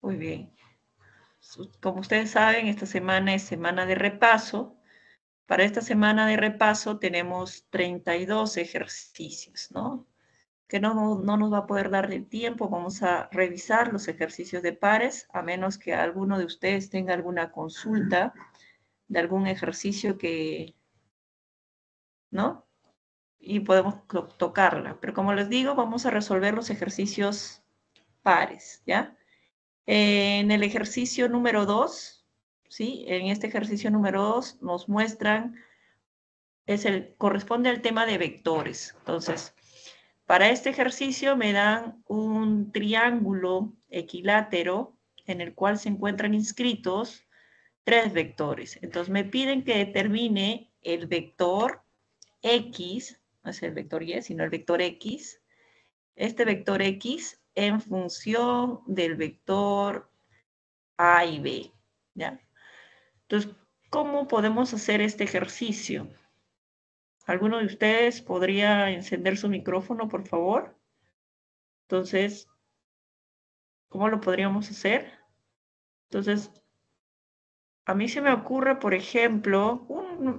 Muy bien. Como ustedes saben, esta semana es semana de repaso. Para esta semana de repaso tenemos 32 ejercicios, ¿no? Que no nos va a poder dar el tiempo. Vamos a revisar los ejercicios de pares, a menos que alguno de ustedes tenga alguna consulta de algún ejercicio que, ¿no? Y podemos tocarla. Pero como les digo, vamos a resolver los ejercicios pares, ¿ya? En el ejercicio número 2, ¿sí? En este ejercicio número 2 nos muestran, corresponde al tema de vectores. Entonces, para este ejercicio me dan un triángulo equilátero en el cual se encuentran inscritos 3 vectores. Entonces me piden que determine el vector X, no es el vector Y, sino el vector X, este vector X, en función del vector A y B, ¿ya? Entonces, ¿cómo podemos hacer este ejercicio? ¿Alguno de ustedes podría encender su micrófono, por favor? Entonces, ¿cómo lo podríamos hacer? Entonces, a mí se me ocurre, por ejemplo,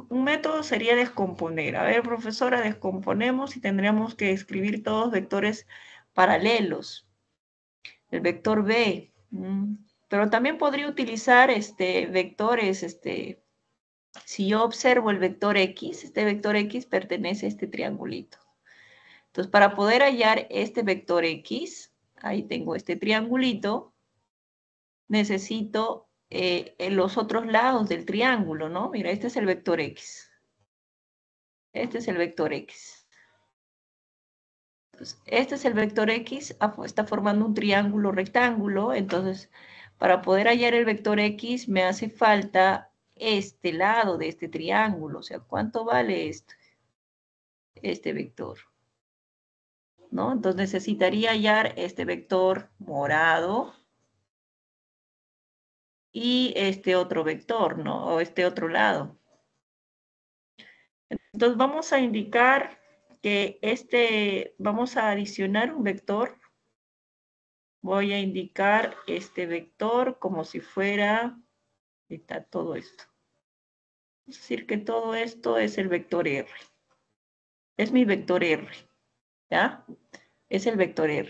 un método sería descomponer. A ver, profesora, descomponemos y tendríamos que escribir todos vectores paralelos. El vector B, pero también podría utilizar vectores, si yo observo el vector X, este vector X pertenece a este triangulito. Entonces, para poder hallar este vector X, ahí tengo este triangulito, necesito los otros lados del triángulo, ¿no? Mira, este es el vector X. Este es el vector X. Este es el vector X, está formando un triángulo rectángulo, entonces para poder hallar el vector X me hace falta este lado de este triángulo, o sea, ¿cuánto vale este vector? ¿No? Entonces necesitaría hallar este vector morado y este otro vector, ¿no? O este otro lado. Entonces vamos a indicar que vamos a adicionar un vector. Voy a indicar este vector como si fuera, está todo esto. Es decir, que todo esto es el vector R. Es mi vector R, ¿ya? Es el vector R.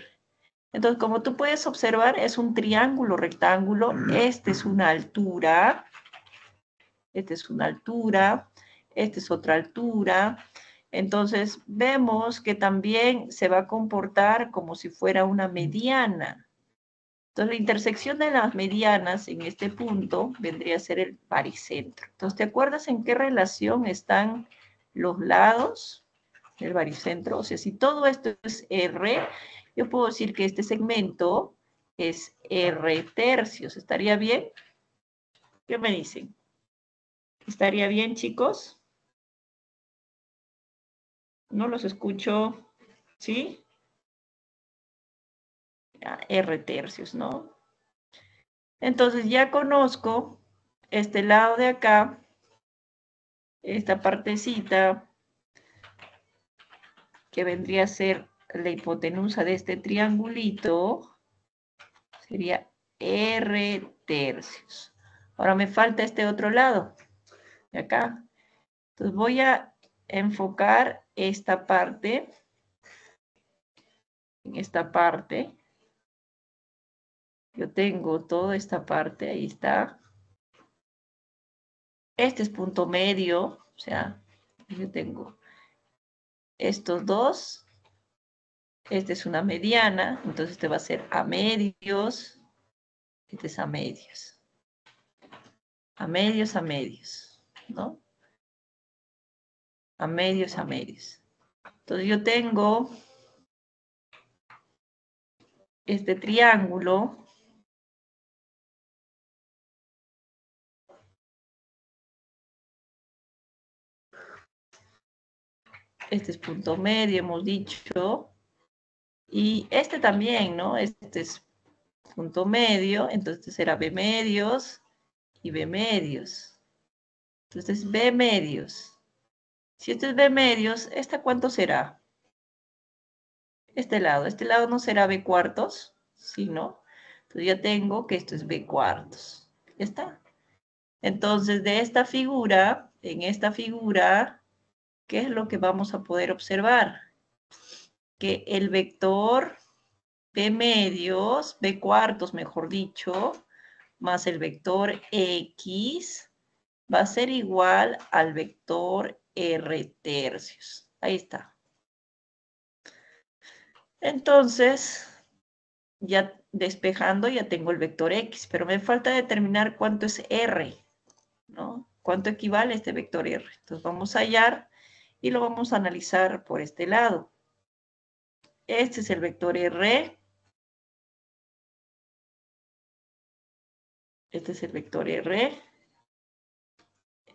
Entonces, como tú puedes observar, es un triángulo rectángulo. Esta es una altura. Esta es una altura. Esta es otra altura. Entonces, vemos que también se va a comportar como si fuera una mediana. Entonces, la intersección de las medianas en este punto vendría a ser el baricentro. Entonces, ¿te acuerdas en qué relación están los lados del baricentro? O sea, si todo esto es R, yo puedo decir que este segmento es R tercios. ¿Estaría bien? ¿Qué me dicen? ¿Estaría bien, chicos? No los escucho, ¿sí? R tercios, ¿no? Entonces ya conozco este lado de acá, esta partecita, que vendría a ser la hipotenusa de este triangulito, sería R tercios. Ahora me falta este otro lado, de acá. Entonces voy a enfocar esta parte, en esta parte. Yo tengo toda esta parte, ahí está. Este es punto medio, o sea, yo tengo estos dos. Este es una mediana, entonces este va a ser a medios. Este es a medios. A medios, a medios, ¿no? A medios, a medios. Entonces yo tengo este triángulo. Este es punto medio, hemos dicho. Y este también, ¿no? Este es punto medio, entonces será B medios y B medios. Entonces B medios. Si este es B medios, ¿esta cuánto será? Este lado no será B cuartos, ¿sí, no? Entonces yo tengo que esto es B cuartos. Ya está. Entonces de esta figura, en esta figura, ¿qué es lo que vamos a poder observar? Que el vector B medios, B cuartos mejor dicho, más el vector X va a ser igual al vector R tercios. Ahí está. Entonces, ya despejando, ya tengo el vector X, pero me falta determinar cuánto es R, ¿no? ¿Cuánto equivale este vector R? Entonces vamos a hallar y lo vamos a analizar por este lado. Este es el vector R. Este es el vector R.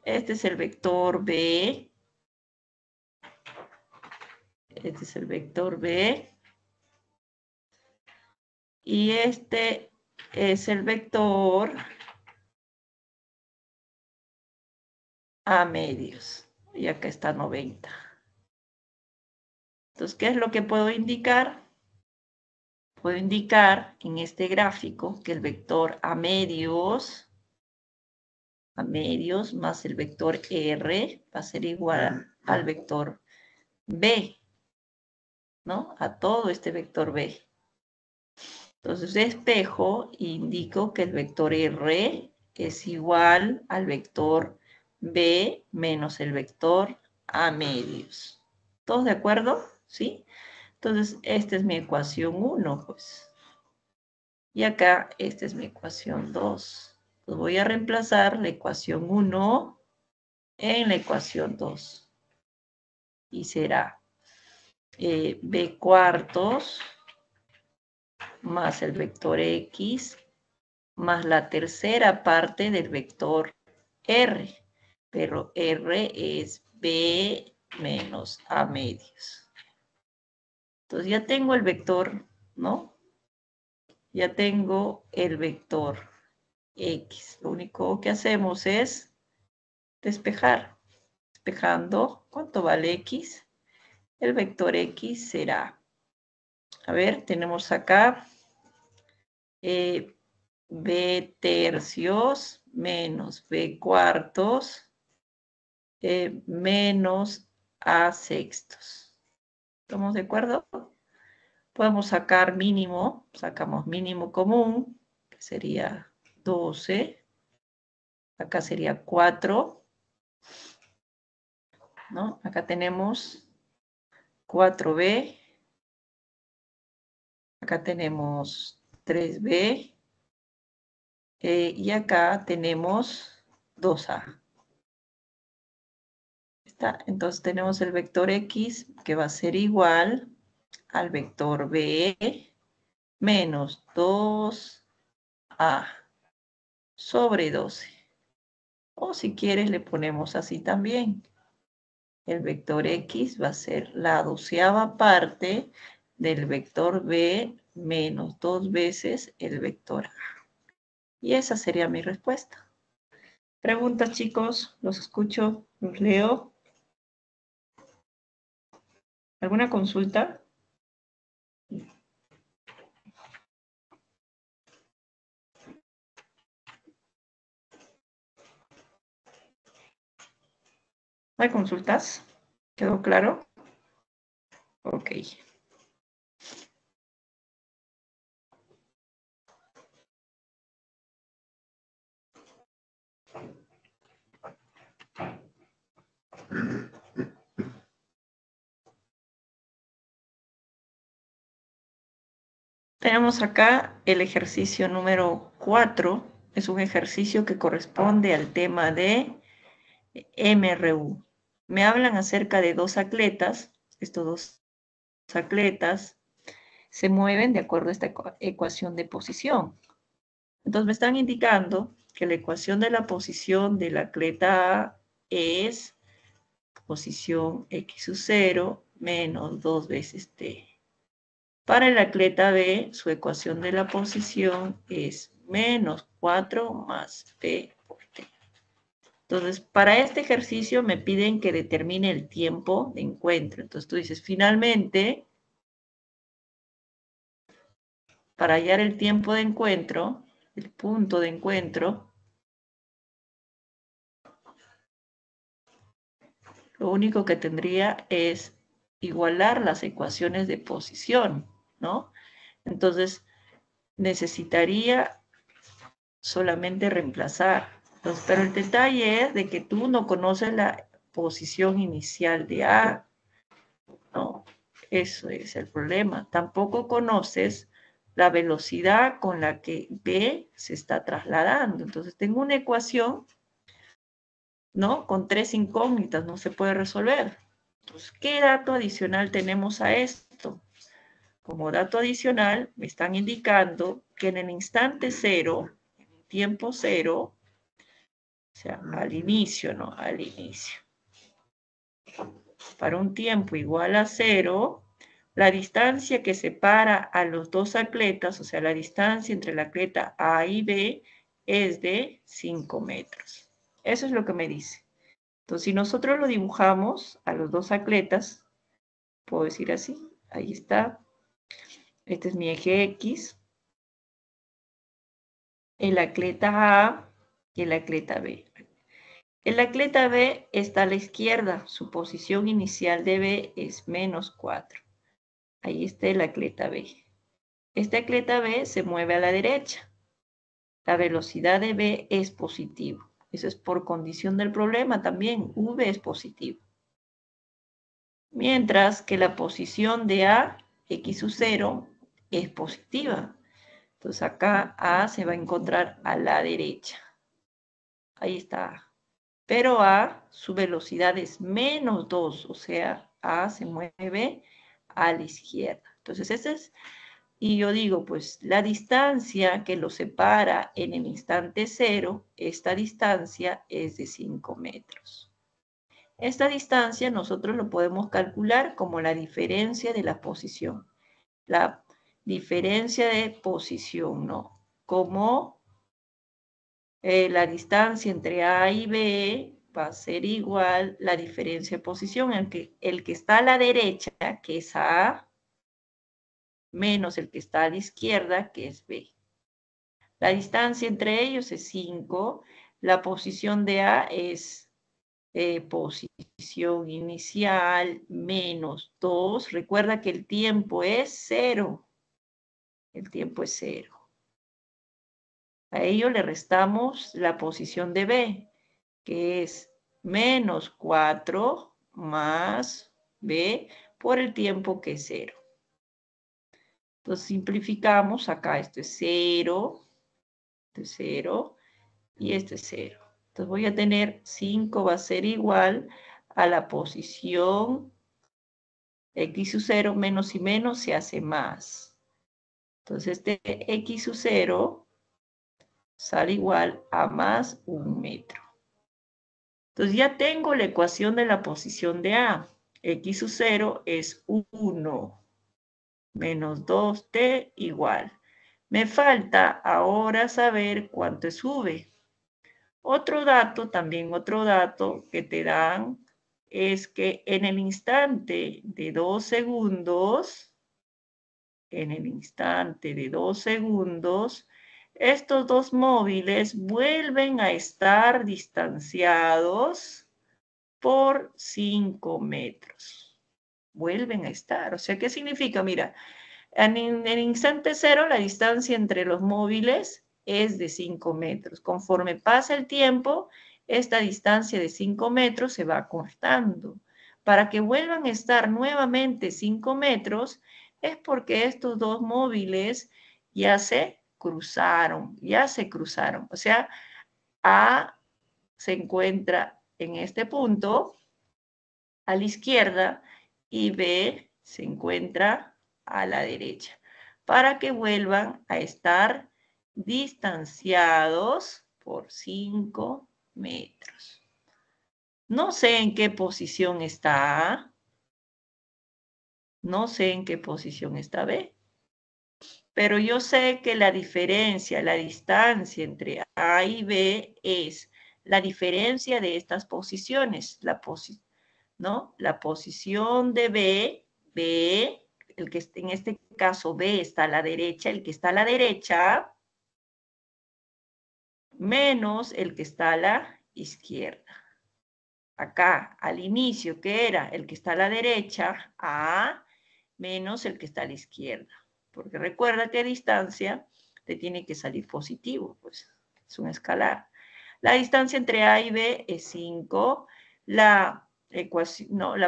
Este es el vector B. Este es el vector B. Y este es el vector A medios. Y acá está 90. Entonces, ¿qué es lo que puedo indicar? Puedo indicar en este gráfico que el vector a medios más el vector R va a ser igual al vector B, ¿no? A todo este vector B. Entonces despejo e indico que el vector R es igual al vector B menos el vector a medios. ¿Todos de acuerdo? ¿Sí? Entonces, esta es mi ecuación 1, pues. Y acá, esta es mi ecuación 2. Entonces, voy a reemplazar la ecuación 1 en la ecuación 2. Y será B cuartos más el vector X más la tercera parte del vector R. Pero R es B menos A medios. Entonces ya tengo el vector, ¿no? Ya tengo el vector X. Lo único que hacemos es despejar. Despejando, ¿cuánto vale X? El vector X será, a ver, tenemos acá B tercios menos B cuartos menos A sextos. ¿Estamos de acuerdo? Podemos sacar mínimo, sacamos mínimo común, que sería 12. Acá sería 4, ¿no? Acá tenemos 4B. Acá tenemos 3B. Y acá tenemos 2A. Entonces tenemos el vector X que va a ser igual al vector B menos 2A sobre 12. O si quieres le ponemos así también. El vector X va a ser la 12ª parte del vector B menos 2 veces el vector A. Y esa sería mi respuesta. Preguntas, chicos, los escucho, los leo. ¿Alguna consulta? ¿Hay consultas? ¿Quedó claro? Ok. Tenemos acá el ejercicio número 4. Es un ejercicio que corresponde al tema de MRU. Me hablan acerca de dos atletas. Estos dos atletas se mueven de acuerdo a esta ecuación de posición. Entonces me están indicando que la ecuación de la posición del atleta A es posición X sub 0 menos 2 veces T. Para el atleta B, su ecuación de la posición es menos 4 más P por T. Entonces, para este ejercicio me piden que determine el tiempo de encuentro. Entonces, tú dices, finalmente, para hallar el tiempo de encuentro, el punto de encuentro, lo único que tendría es igualar las ecuaciones de posición, ¿no? Entonces, necesitaría solamente reemplazar. Entonces, pero el detalle es de que tú no conoces la posición inicial de A, ¿no? Eso es el problema. Tampoco conoces la velocidad con la que B se está trasladando. Entonces, tengo una ecuación, ¿no? Con tres incógnitas, no se puede resolver. Entonces, ¿qué dato adicional tenemos a esto? Como dato adicional, me están indicando que en el instante cero, en el tiempo cero, o sea, al inicio, ¿no? Al inicio. Para un tiempo igual a cero, la distancia que separa a los dos atletas, o sea, la distancia entre la atleta A y B, es de 5 metros. Eso es lo que me dice. Entonces, si nosotros lo dibujamos a los dos atletas, puedo decir así, ahí está. Este es mi eje X. El atleta A y el atleta B. El atleta B está a la izquierda. Su posición inicial de B es menos 4. Ahí está el atleta B. Este atleta B se mueve a la derecha. La velocidad de B es positiva. Eso es por condición del problema también. V es positivo. Mientras que la posición de A, X sub 0, es positiva. Entonces acá A se va a encontrar a la derecha. Ahí está A. Pero A, su velocidad es menos 2. O sea, A se mueve a la izquierda. Entonces ese es... Y yo digo, pues, la distancia que los separa en el instante cero, esta distancia es de 5 metros. Esta distancia nosotros lo podemos calcular como la diferencia de la posición. La diferencia de posición, ¿no? Como la distancia entre A y B va a ser igual la diferencia de posición. El que está a la derecha, que es A, menos el que está a la izquierda, que es B. La distancia entre ellos es 5. La posición de A es posición inicial menos 2. Recuerda que el tiempo es 0. El tiempo es 0. A ello le restamos la posición de B, que es menos 4 más B por el tiempo que es 0. Entonces simplificamos, acá esto es 0, esto es 0 y esto es 0. Entonces voy a tener 5 va a ser igual a la posición X sub 0, menos y menos se hace más. Entonces este X sub 0 sale igual a más 1 metro. Entonces ya tengo la ecuación de la posición de A. X sub 0 es 1. Menos 2t igual. Me falta ahora saber cuánto es v. Otro dato que te dan es que en el instante de 2 segundos, estos dos móviles vuelven a estar distanciados por 5 metros. Vuelven a estar. O sea, ¿qué significa? Mira, en el instante cero la distancia entre los móviles es de 5 metros. Conforme pasa el tiempo, esta distancia de 5 metros se va acortando. Para que vuelvan a estar nuevamente 5 metros es porque estos dos móviles ya se cruzaron, O sea, A se encuentra en este punto, a la izquierda, y B se encuentra a la derecha, para que vuelvan a estar distanciados por 5 metros. No sé en qué posición está A, no sé en qué posición está B, pero yo sé que la diferencia, la distancia entre A y B es la diferencia de estas posiciones, ¿no? La posición de B, el que en este caso B está a la derecha, el que está a la derecha, menos el que está a la izquierda. Acá, al inicio, ¿qué era? El que está a la derecha, A, menos el que está a la izquierda. Porque recuerda que a distancia te tiene que salir positivo, pues es un escalar. La distancia entre A y B es 5. La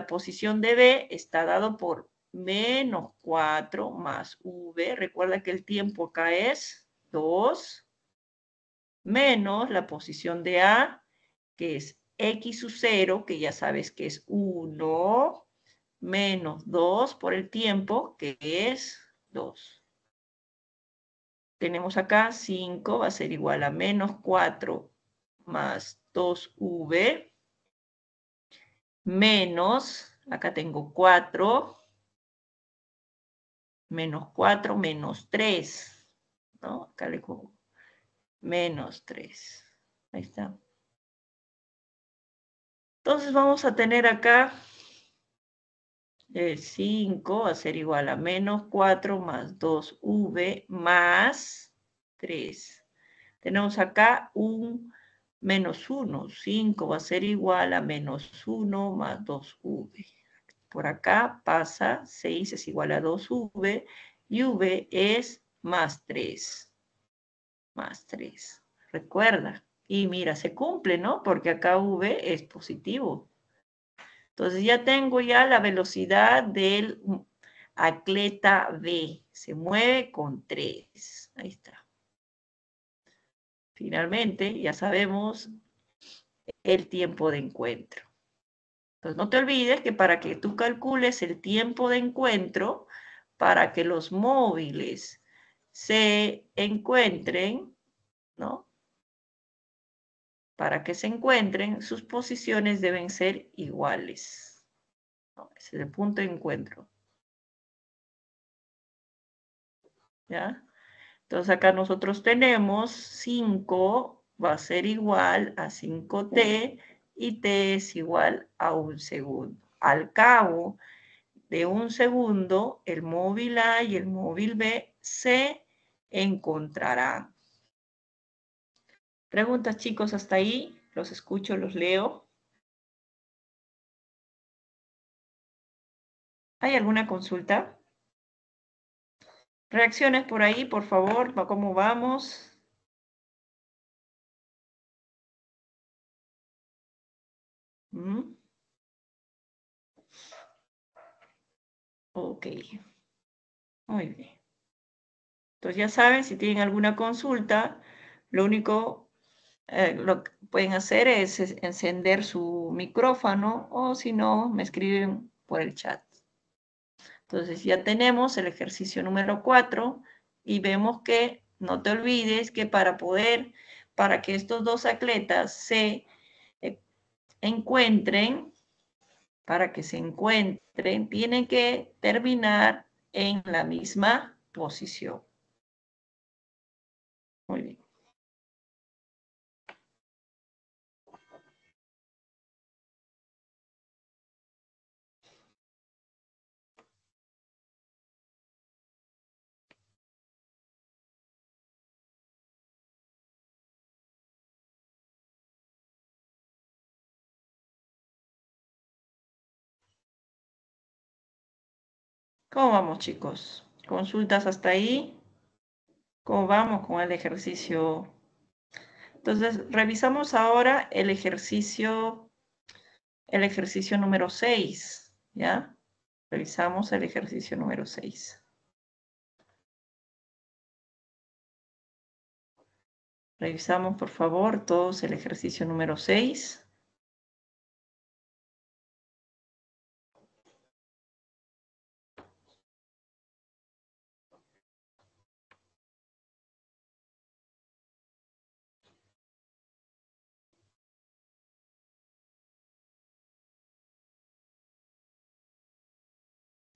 posición de B está dado por menos 4 más V. Recuerda que el tiempo acá es 2 menos la posición de A, que es X sub 0, que ya sabes que es 1, menos 2 por el tiempo, que es 2. Tenemos acá 5 va a ser igual a menos 4 más 2V, menos, acá tengo 4, menos 4, menos 3, ¿no? Acá le pongo menos 3, ahí está. Entonces vamos a tener acá el 5 va a ser igual a menos 4 más 2V más 3. Tenemos acá un menos 1. 5 va a ser igual a menos 1 más 2V. Por acá pasa 6 es igual a 2V y V es más 3. Más 3. Recuerda. Y mira, se cumple, ¿no? Porque acá V es positivo. Entonces ya tengo ya la velocidad del atleta B. Se mueve con 3. Ahí está. Finalmente, ya sabemos el tiempo de encuentro. Entonces no te olvides que para que tú calcules el tiempo de encuentro, para que los móviles se encuentren, ¿no? Para que se encuentren, sus posiciones deben ser iguales. ¿No? Ese es el punto de encuentro. ¿Ya? Entonces acá nosotros tenemos 5 va a ser igual a 5t y t es igual a 1 segundo. Al cabo de 1 segundo, el móvil A y el móvil B se encontrarán. Preguntas, chicos, hasta ahí. Los escucho, los leo. ¿Hay alguna consulta? Reacciones por ahí, por favor. ¿Cómo vamos? Ok. Muy bien. Entonces ya saben, si tienen alguna consulta, lo único lo que pueden hacer es encender su micrófono o si no, me escriben por el chat. Entonces ya tenemos el ejercicio número 4 y vemos que no te olvides que para que estos dos atletas se encuentren, tienen que terminar en la misma posición. Muy bien. ¿Cómo vamos, chicos? ¿Consultas hasta ahí? ¿Cómo vamos con el ejercicio? Entonces, revisamos ahora el ejercicio número 6, ¿ya? Revisamos el ejercicio número 6. Revisamos, por favor, todos el ejercicio número 6.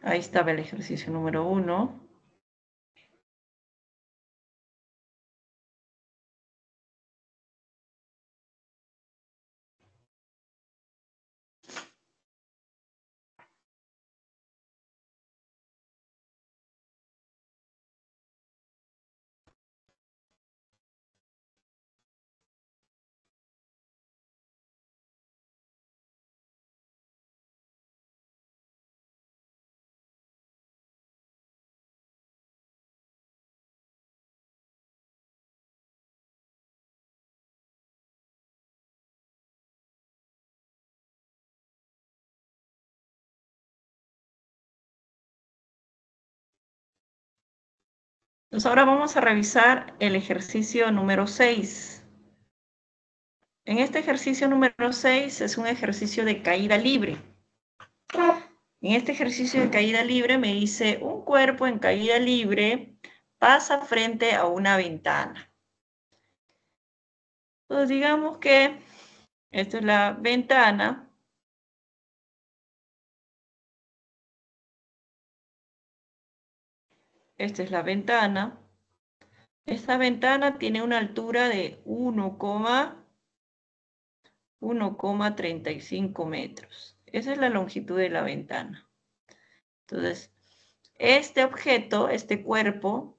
Ahí estaba el ejercicio número 1. Entonces ahora vamos a revisar el ejercicio número 6. En este ejercicio número 6 es un ejercicio de caída libre. En este ejercicio de caída libre me dice un cuerpo en caída libre pasa frente a una ventana. Entonces digamos que esta es la ventana. Esta es la ventana. Esta ventana tiene una altura de 1,35 metros. Esa es la longitud de la ventana. Entonces, este objeto, este cuerpo,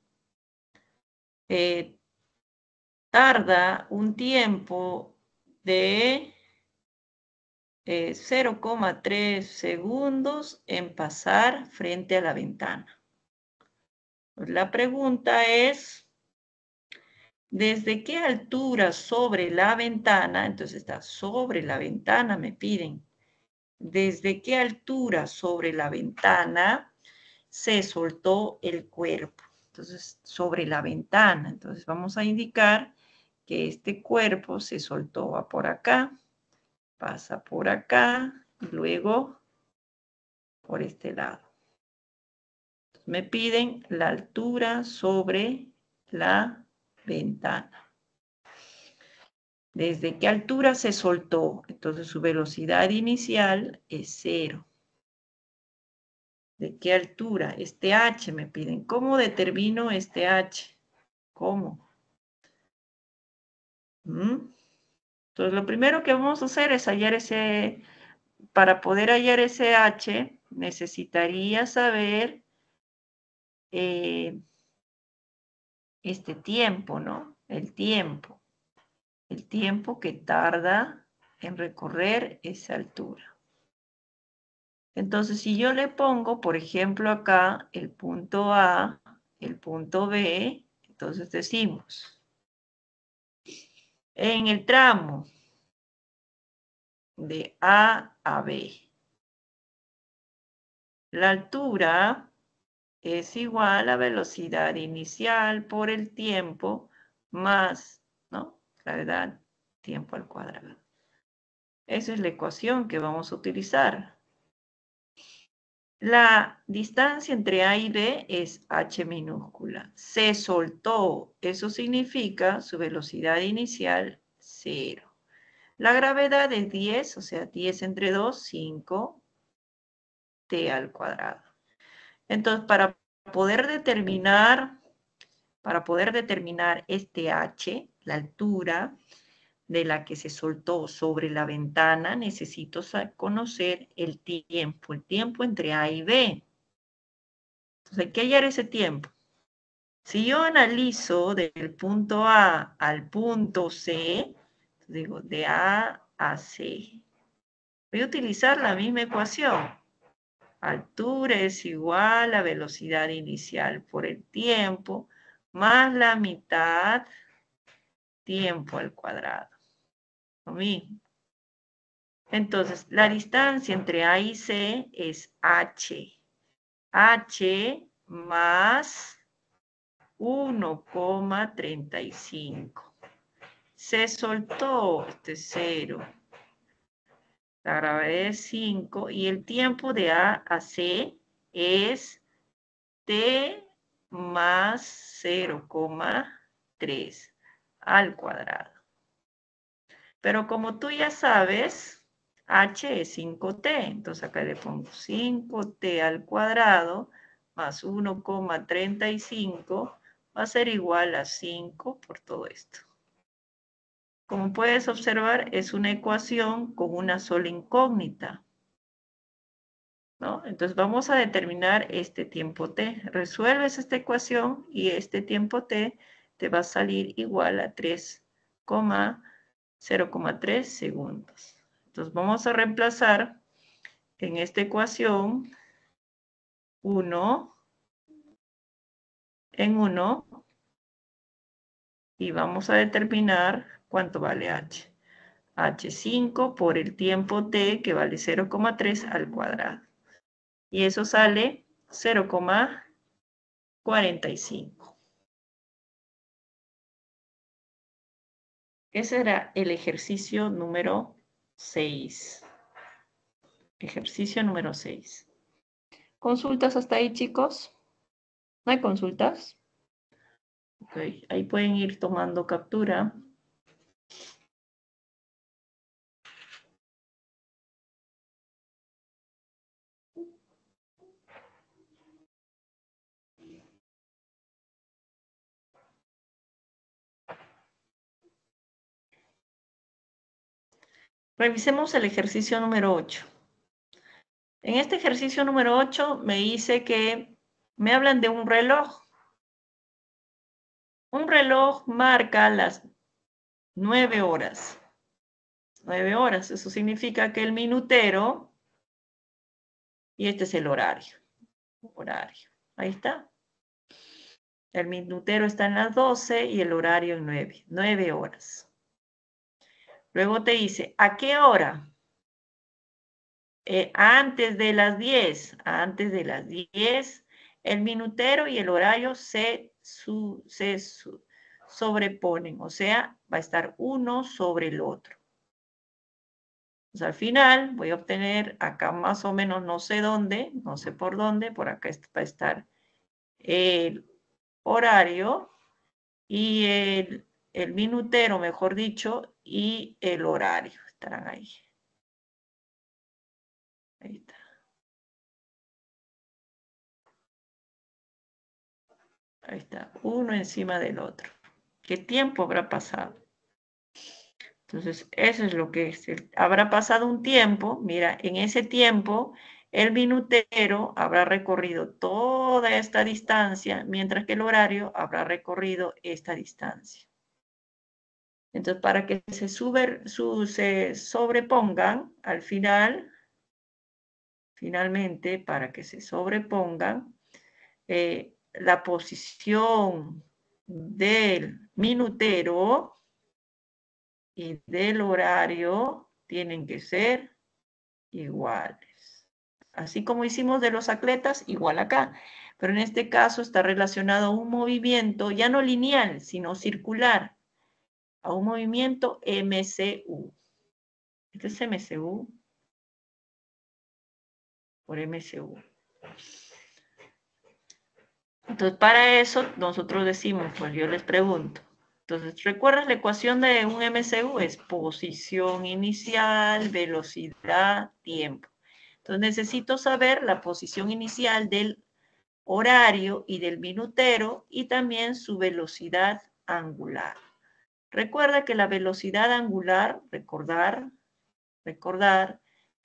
tarda un tiempo de 0,3 segundos en pasar frente a la ventana. La pregunta es, ¿desde qué altura sobre la ventana? Entonces está sobre la ventana, me piden. ¿Desde qué altura sobre la ventana se soltó el cuerpo? Entonces, sobre la ventana. Entonces vamos a indicar que este cuerpo se soltó, va por acá, pasa por acá, y luego por este lado. Me piden la altura sobre la ventana. ¿Desde qué altura se soltó? Entonces su velocidad inicial es 0. ¿De qué altura? Este h me piden. ¿Cómo determino este h? ¿Cómo? Entonces lo primero que vamos a hacer es hallar ese... Para poder hallar ese h necesitaría saber... este tiempo, ¿no? El tiempo que tarda en recorrer esa altura. Entonces, si yo le pongo, por ejemplo, acá el punto A, el punto B, entonces decimos, en el tramo de A a B, la altura es igual a velocidad inicial por el tiempo más, ¿no? Gravedad, tiempo al cuadrado. Esa es la ecuación que vamos a utilizar. La distancia entre A y B es h minúscula. Se soltó, eso significa su velocidad inicial, 0. La gravedad es 10, o sea, 10 entre 2, 5, t al cuadrado. Entonces, para poder determinar este h, la altura de la que se soltó sobre la ventana, necesito conocer el tiempo entre A y B. Entonces, hay que hallar ese tiempo. Si yo analizo del punto A al punto C, digo de A a C, voy a utilizar la misma ecuación. Altura es igual a velocidad inicial por el tiempo más la mitad tiempo al cuadrado. Lo mismo. Entonces, la distancia entre A y C es h. h más 1,35. Se soltó este 0. La gravedad es 5 y el tiempo de A a C es t más 0,3 al cuadrado. Pero como tú ya sabes, h es 5t, entonces acá le pongo 5t al cuadrado más 1,35 va a ser igual a 5 por todo esto. Como puedes observar, es una ecuación con una sola incógnita, ¿no? Entonces vamos a determinar este tiempo t. Resuelves esta ecuación y este tiempo t te va a salir igual a 0,3 segundos. Entonces vamos a reemplazar en esta ecuación 1 en 1 y vamos a determinar ¿cuánto vale h? h5 por el tiempo t, que vale 0,3 al cuadrado. Y eso sale 0,45. Ese era el ejercicio número 6. Ejercicio número 6. ¿Consultas hasta ahí, chicos? ¿No hay consultas? Ok, ahí pueden ir tomando captura. Revisemos el ejercicio número 8. En este ejercicio número 8 me dice que me hablan de un reloj. Un reloj marca las 9 horas. 9 horas, eso significa que el minutero, y este es el horario. Ahí está. El minutero está en las 12 y el horario en 9. 9 horas. Luego te dice, ¿a qué hora? Antes de las 10. Antes de las 10, el minutero y el horario se sobreponen. O sea, va a estar uno sobre el otro. Pues al final voy a obtener acá más o menos no sé dónde, no sé por dónde. Por acá va a estar el horario y el minutero, mejor dicho, y el horario estarán ahí. Ahí está. Ahí está, uno encima del otro. ¿Qué tiempo habrá pasado? Entonces, eso es lo que es. Habrá pasado un tiempo, mira, en ese tiempo el minutero habrá recorrido toda esta distancia, mientras que el horario habrá recorrido esta distancia. Entonces, para que se sobrepongan, al final, finalmente, para que se sobrepongan, la posición del minutero y del horario tienen que ser iguales. Así como hicimos de los atletas, igual acá. Pero en este caso está relacionado a un movimiento, ya no lineal, sino circular. A un movimiento MCU. Este es MCU por MCU. Entonces, para eso nosotros decimos, pues yo les pregunto. Entonces, ¿recuerdas la ecuación de un MCU? Es posición inicial, velocidad, tiempo. Entonces, necesito saber la posición inicial del horario y del minutero y también su velocidad angular. Recuerda que la velocidad angular, recordar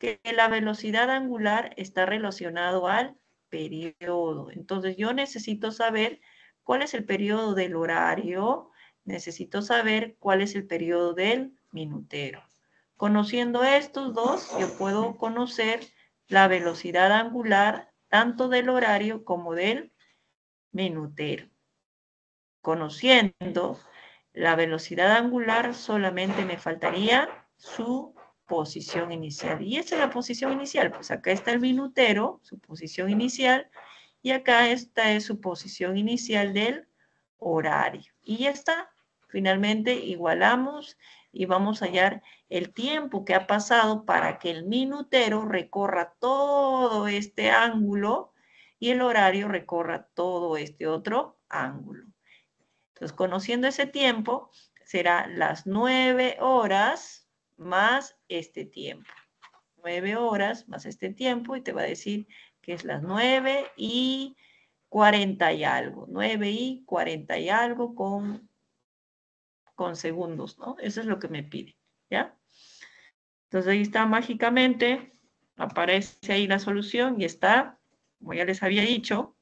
que la velocidad angular está relacionado al periodo. Entonces, yo necesito saber cuál es el periodo del horario, necesito saber cuál es el periodo del minutero. Conociendo estos dos, yo puedo conocer la velocidad angular tanto del horario como del minutero. Conociendo la velocidad angular, solamente me faltaría su posición inicial. Y esa es la posición inicial. Pues acá está el minutero, su posición inicial. Y acá esta es su posición inicial del horario. Y ya está. Finalmente igualamos y vamos a hallar el tiempo que ha pasado para que el minutero recorra todo este ángulo y el horario recorra todo este otro ángulo. Entonces, conociendo ese tiempo, será las 9 horas más este tiempo. 9 horas más este tiempo y te va a decir que es las 9 y 40 y algo. 9 y 40 y algo con segundos, ¿no? Eso es lo que me pide, ¿ya? Entonces, ahí está mágicamente, aparece ahí la solución y está, como ya les había dicho,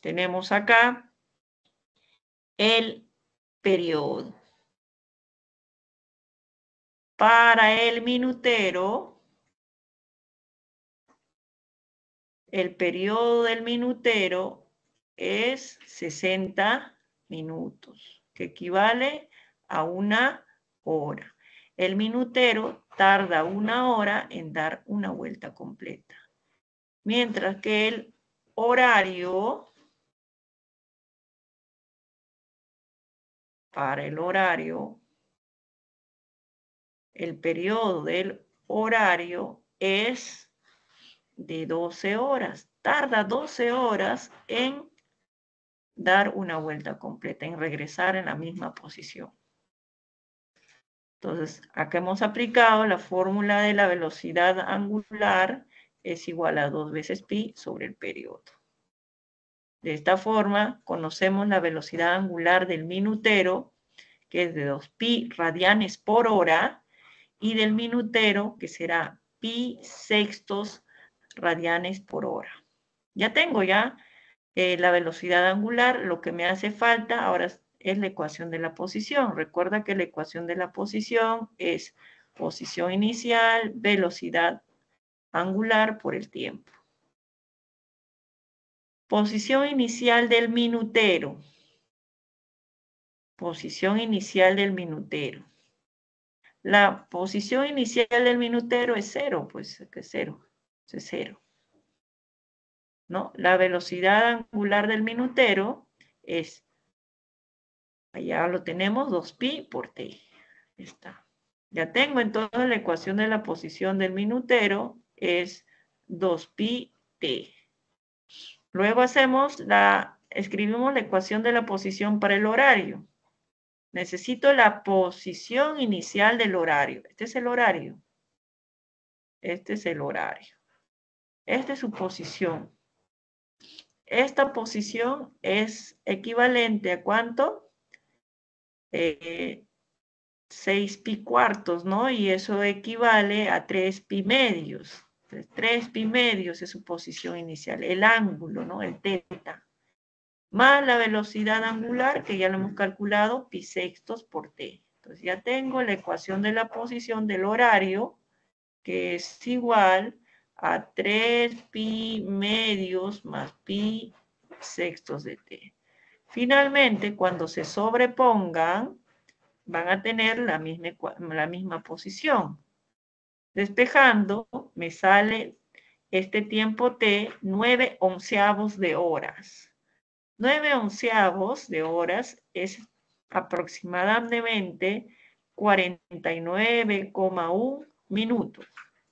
tenemos acá el periodo. Para el minutero, el periodo del minutero es 60 minutos, que equivale a 1 hora. El minutero tarda 1 hora en dar una vuelta completa, mientras que el horario, para el horario el periodo del horario es de 12 horas. Tarda 12 horas en dar una vuelta completa, en regresar en la misma posición. Entonces, acá hemos aplicado la fórmula de la velocidad angular es igual a 2 veces pi sobre el periodo. De esta forma, conocemos la velocidad angular del minutero, que es de 2pi radianes por hora, y del minutero, que será pi sextos radianes por hora. Ya tengo la velocidad angular, lo que me hace falta ahora es la ecuación de la posición. Recuerda que la ecuación de la posición es posición inicial, velocidad angular por el tiempo. Posición inicial del minutero. Posición inicial del minutero. La posición inicial del minutero es 0, pues que es 0, es 0. ¿No? La velocidad angular del minutero es, allá lo tenemos, 2pi por t. Ya está. Ya tengo entonces la ecuación de la posición del minutero es 2pi t. Luego escribimos la ecuación de la posición para el horario. Necesito la posición inicial del horario. Este es el horario. Este es el horario. Esta es su posición. Esta posición es equivalente a ¿cuánto? 6pi cuartos, ¿no? Y eso equivale a 3pi medios. Entonces, 3pi medios es su posición inicial, el ángulo, ¿no? El teta. Más la velocidad angular, que ya lo hemos calculado, pi sextos por t. Entonces ya tengo la ecuación de la posición del horario, que es igual a 3pi medios más pi sextos de t. Finalmente, cuando se sobrepongan, van a tener la misma posición. Despejando, me sale este tiempo t, 9 onceavos de horas. 9 onceavos de horas es aproximadamente 49,1 minutos.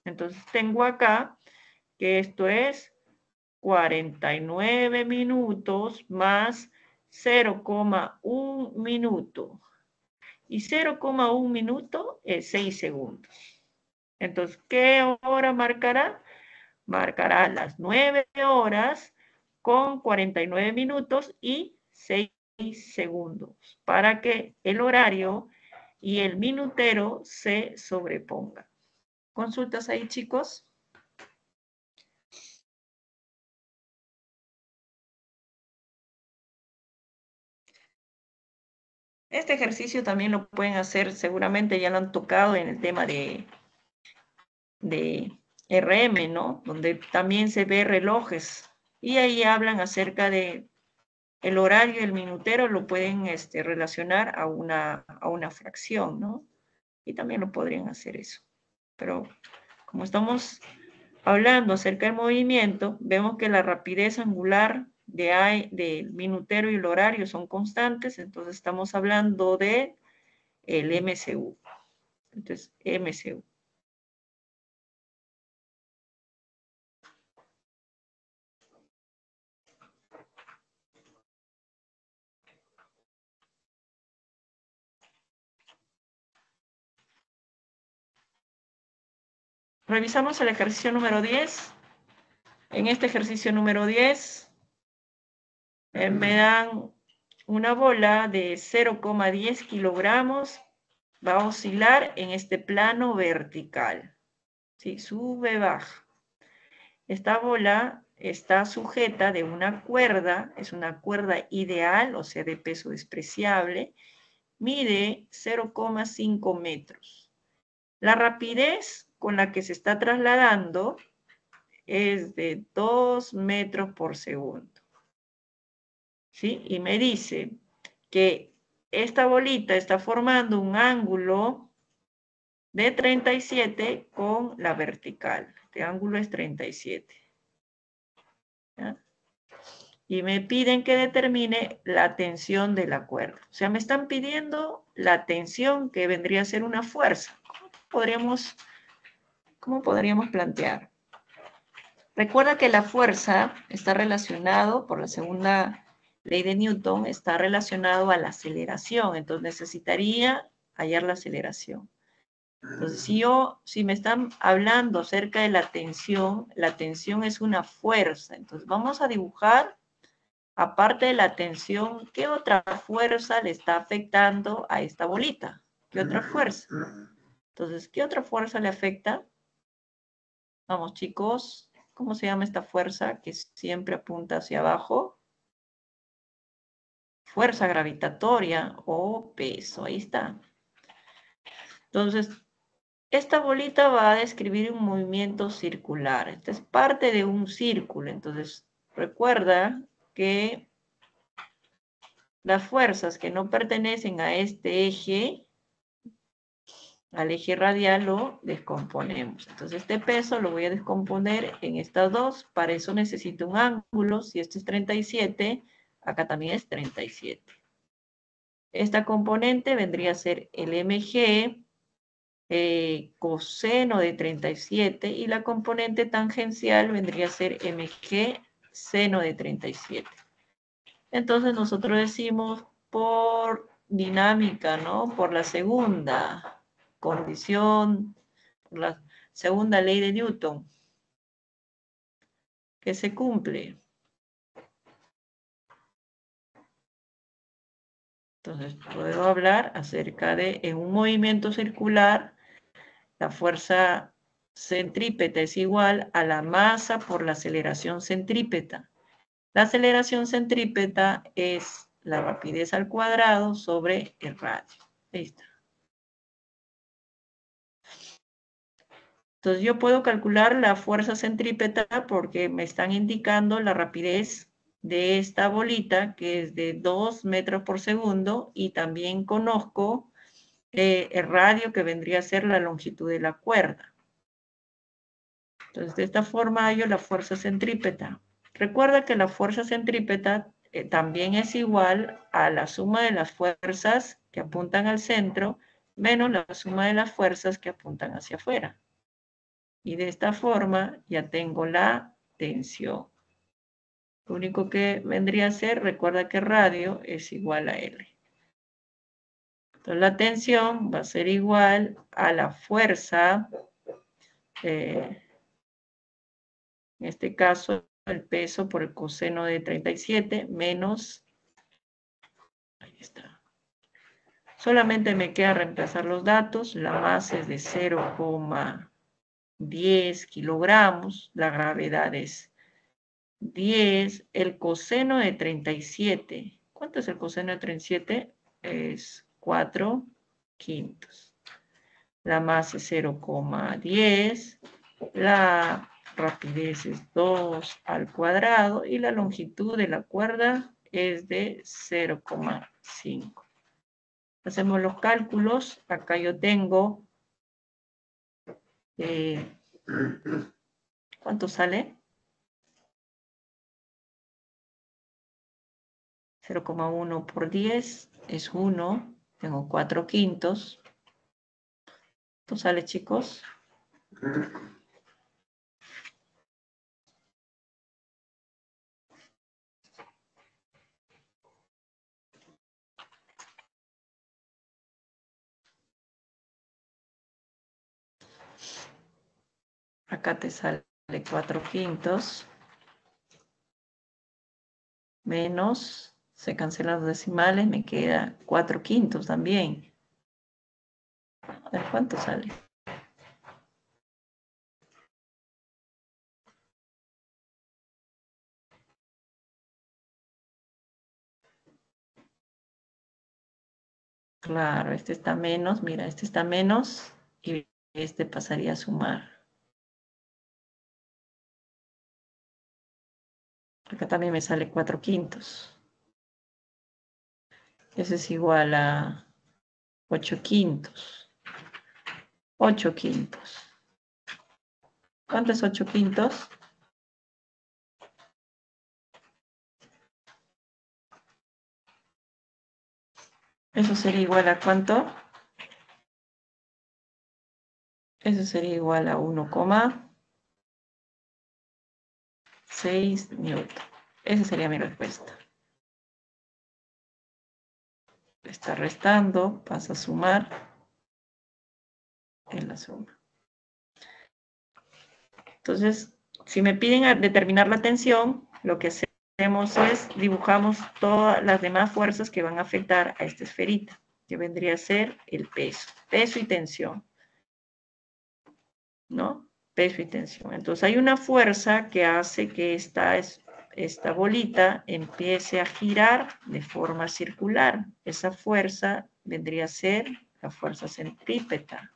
Entonces tengo acá que esto es 49 minutos más 0,1 minuto. Y 0,1 minuto es 6 segundos. Entonces, ¿qué hora marcará? Marcará las 9 horas con 49 minutos y 6 segundos para que el horario y el minutero se sobrepongan. ¿Consultas ahí, chicos? Este ejercicio también lo pueden hacer, seguramente ya lo han tocado en el tema de RM, ¿no? Donde también se ve relojes. Y ahí hablan acerca de el horario y el minutero, lo pueden relacionar a una fracción, ¿no? Y también lo podrían hacer eso. Pero como estamos hablando acerca del movimiento, vemos que la rapidez angular del minutero y el horario son constantes, entonces estamos hablando de el MCU. Entonces, MCU. Revisamos el ejercicio número 10. En este ejercicio número 10 me dan una bola de 0,10 kilogramos. Va a oscilar en este plano vertical. ¿Sí? Sube, baja. Esta bola está sujeta de una cuerda. Es una cuerda ideal, o sea, de peso despreciable. Mide 0,5 metros. La rapidez con la que se está trasladando es de 2 metros por segundo. ¿Sí? Y me dice que esta bolita está formando un ángulo de 37 con la vertical. Este ángulo es 37. ¿Ya? Y me piden que determine la tensión de la cuerda. O sea, me están pidiendo la tensión que vendría a ser una fuerza. ¿Cómo podríamos plantear? Recuerda que la fuerza está relacionado, por la segunda ley de Newton, está relacionado a la aceleración. Entonces necesitaría hallar la aceleración. Entonces, si me están hablando acerca de la tensión es una fuerza. Entonces vamos a dibujar, aparte de la tensión, ¿qué otra fuerza le está afectando a esta bolita? ¿Qué otra fuerza? Entonces, ¿qué otra fuerza le afecta? Vamos, chicos, ¿cómo se llama esta fuerza que siempre apunta hacia abajo? Fuerza gravitatoria o peso, ahí está. Entonces, esta bolita va a describir un movimiento circular. Esta es parte de un círculo. Entonces, recuerda que las fuerzas que no pertenecen a este eje, al eje radial, lo descomponemos. Entonces, este peso lo voy a descomponer en estas dos. Para eso necesito un ángulo. Si este es 37, acá también es 37. Esta componente vendría a ser el mg. Coseno de 37 y la componente tangencial vendría a ser mg seno de 37. Entonces nosotros decimos por dinámica, ¿no? Por la segunda condición, por la segunda ley de Newton, que se cumple. Entonces puedo hablar acerca de, en un movimiento circular, la fuerza centrípeta es igual a la masa por la aceleración centrípeta. La aceleración centrípeta es la rapidez al cuadrado sobre el radio. Ahí está. Entonces yo puedo calcular la fuerza centrípeta porque me están indicando la rapidez de esta bolita que es de 2 metros por segundo y también conozco el radio que vendría a ser la longitud de la cuerda. Entonces, de esta forma hallo la fuerza centrípeta. Recuerda que la fuerza centrípeta también es igual a la suma de las fuerzas que apuntan al centro menos la suma de las fuerzas que apuntan hacia afuera. Y de esta forma ya tengo la tensión. Lo único que vendría a ser, recuerda que radio es igual a L. Entonces la tensión va a ser igual a la fuerza, en este caso el peso por el coseno de 37 menos, ahí está. Solamente me queda reemplazar los datos, la masa es de 0,10 kilogramos, la gravedad es 10, el coseno de 37. ¿Cuánto es el coseno de 37? Es 4 quintos. La masa es 0,10. La rapidez es 2 al cuadrado. Y la longitud de la cuerda es de 0,5. Hacemos los cálculos. Acá yo tengo... ¿cuánto sale? 0,1 por 10 es 1. Tengo 4 quintos. ¿Tú sale, chicos? Acá te sale 4 quintos. Menos... se cancelan los decimales, me queda 4 quintos también. A ver cuánto sale. Claro, este está menos, mira, este está menos y este pasaría a sumar. Acá también me sale 4 quintos. Ese es igual a 8 quintos. 8 quintos. ¿Cuánto es 8 quintos? Eso sería igual a ¿cuánto? Eso sería igual a 1,6 newton. Esa sería mi respuesta. Está restando, pasa a sumar en la suma. Entonces, si me piden determinar la tensión, lo que hacemos es dibujamos todas las demás fuerzas que van a afectar a esta esferita, que vendría a ser el peso. Peso y tensión, ¿no? Peso y tensión. Entonces hay una fuerza que hace que esta bolita empiece a girar de forma circular. Esa fuerza vendría a ser la fuerza centrípeta.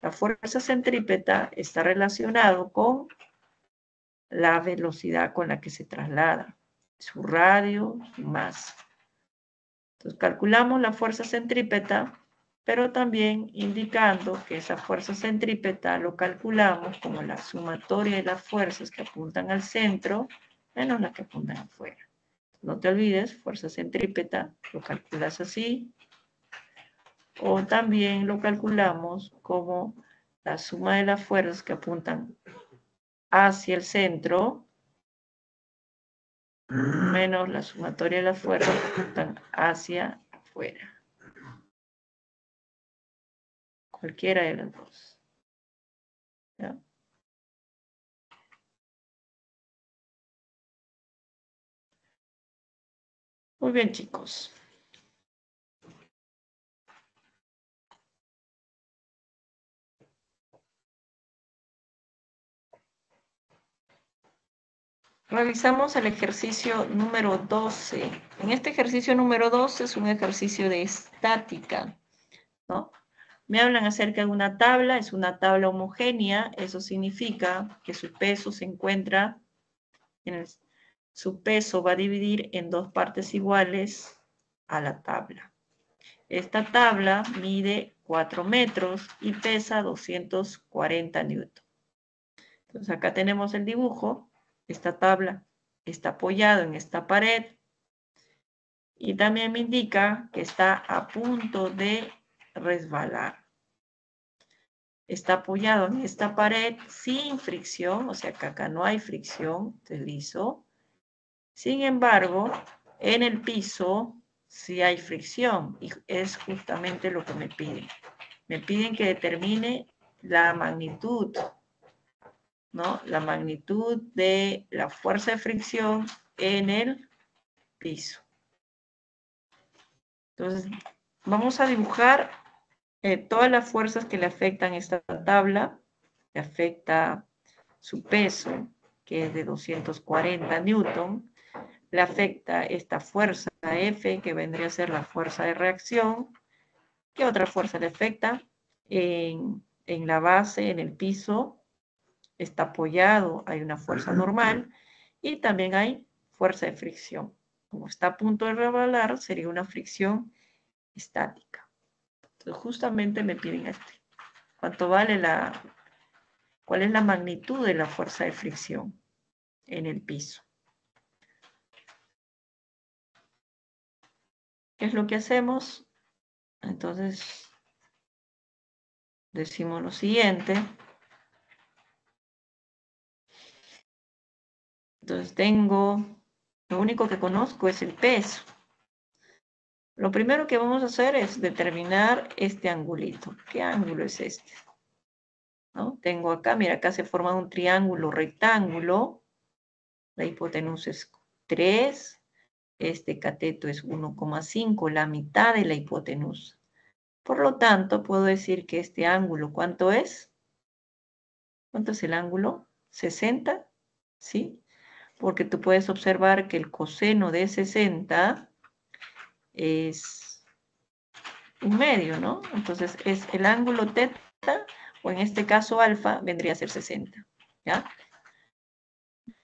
La fuerza centrípeta está relacionada con la velocidad con la que se traslada, su radio, su masa. Entonces calculamos la fuerza centrípeta, pero también indicando que esa fuerza centrípeta lo calculamos como la sumatoria de las fuerzas que apuntan al centro menos las que apuntan afuera. No te olvides, fuerza centrípeta lo calculas así, o también lo calculamos como la suma de las fuerzas que apuntan hacia el centro menos la sumatoria de las fuerzas que apuntan hacia afuera. Cualquiera de las dos. ¿Ya? Muy bien, chicos. Revisamos el ejercicio número 12. En este ejercicio número 12 es un ejercicio de estática, ¿no? Me hablan acerca de una tabla, es una tabla homogénea, eso significa que su peso se encuentra en el... Su peso va a dividir en dos partes iguales a la tabla. Esta tabla mide 4 metros y pesa 240 newton. Entonces acá tenemos el dibujo. Esta tabla está apoyada en esta pared. Y también me indica que está a punto de resbalar. Está apoyado en esta pared sin fricción, o sea que acá no hay fricción, deslizo. Sin embargo, en el piso sí hay fricción y es justamente lo que me piden. Me piden que determine la magnitud, ¿no? La magnitud de la fuerza de fricción en el piso. Entonces, vamos a dibujar todas las fuerzas que le afectan a esta tabla, le afecta su peso, que es de 240 newton. Le afecta esta fuerza F, que vendría a ser la fuerza de reacción. ¿Qué otra fuerza le afecta? En la base, en el piso, está apoyado, hay una fuerza normal y también hay fuerza de fricción. Como está a punto de resbalar, sería una fricción estática. Entonces, justamente me piden ¿Cuánto vale cuál es la magnitud de la fuerza de fricción en el piso? ¿Qué es lo que hacemos? Entonces, decimos lo siguiente. Entonces lo único que conozco es el peso. Lo primero que vamos a hacer es determinar este angulito. ¿Qué ángulo es este? ¿No? Tengo acá, mira, acá se forma un triángulo rectángulo. La hipotenusa es 3. Este cateto es 1,5, la mitad de la hipotenusa. Por lo tanto, puedo decir que este ángulo, ¿cuánto es? ¿Cuánto es el ángulo? 60, ¿sí? Porque tú puedes observar que el coseno de 60 es 1/2, ¿no? Entonces, es el ángulo teta, o en este caso alfa, vendría a ser 60, ¿ya?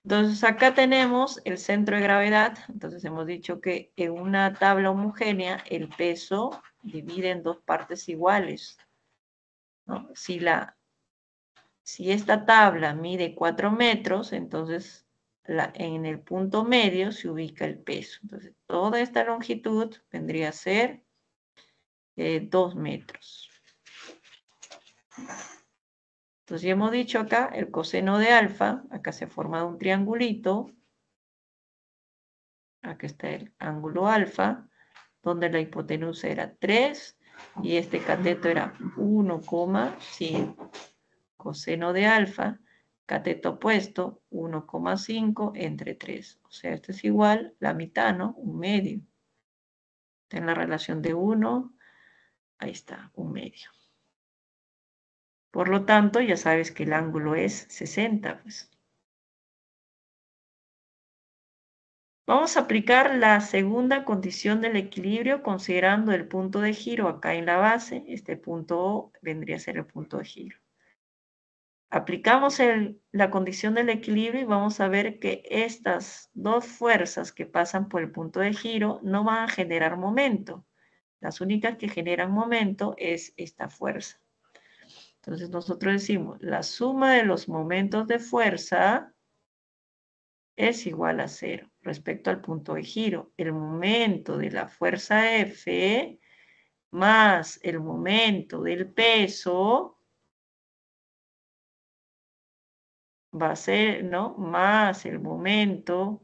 Entonces acá tenemos el centro de gravedad, entonces hemos dicho que en una tabla homogénea el peso divide en dos partes iguales, ¿no? Si esta tabla mide 4 metros, entonces en el punto medio se ubica el peso. Entonces toda esta longitud vendría a ser 2 metros. Entonces ya hemos dicho acá el coseno de alfa, acá se ha formado un triangulito, acá está el ángulo alfa, donde la hipotenusa era 3 y este cateto era 1,5. Coseno de alfa, cateto opuesto, 1,5 entre 3. O sea, esto es igual, la mitad, ¿no? Un medio. Está en la relación de 1, ahí está, un medio. Por lo tanto, ya sabes que el ángulo es 60, pues. Vamos a aplicar la segunda condición del equilibrio considerando el punto de giro acá en la base. Este punto O vendría a ser el punto de giro. Aplicamos la condición del equilibrio y vamos a ver que estas dos fuerzas que pasan por el punto de giro no van a generar momento. Las únicas que generan momento es esta fuerza. Entonces nosotros decimos la suma de los momentos de fuerza es igual a 0 respecto al punto de giro. El momento de la fuerza F más el momento del peso va a ser, ¿no? Más el momento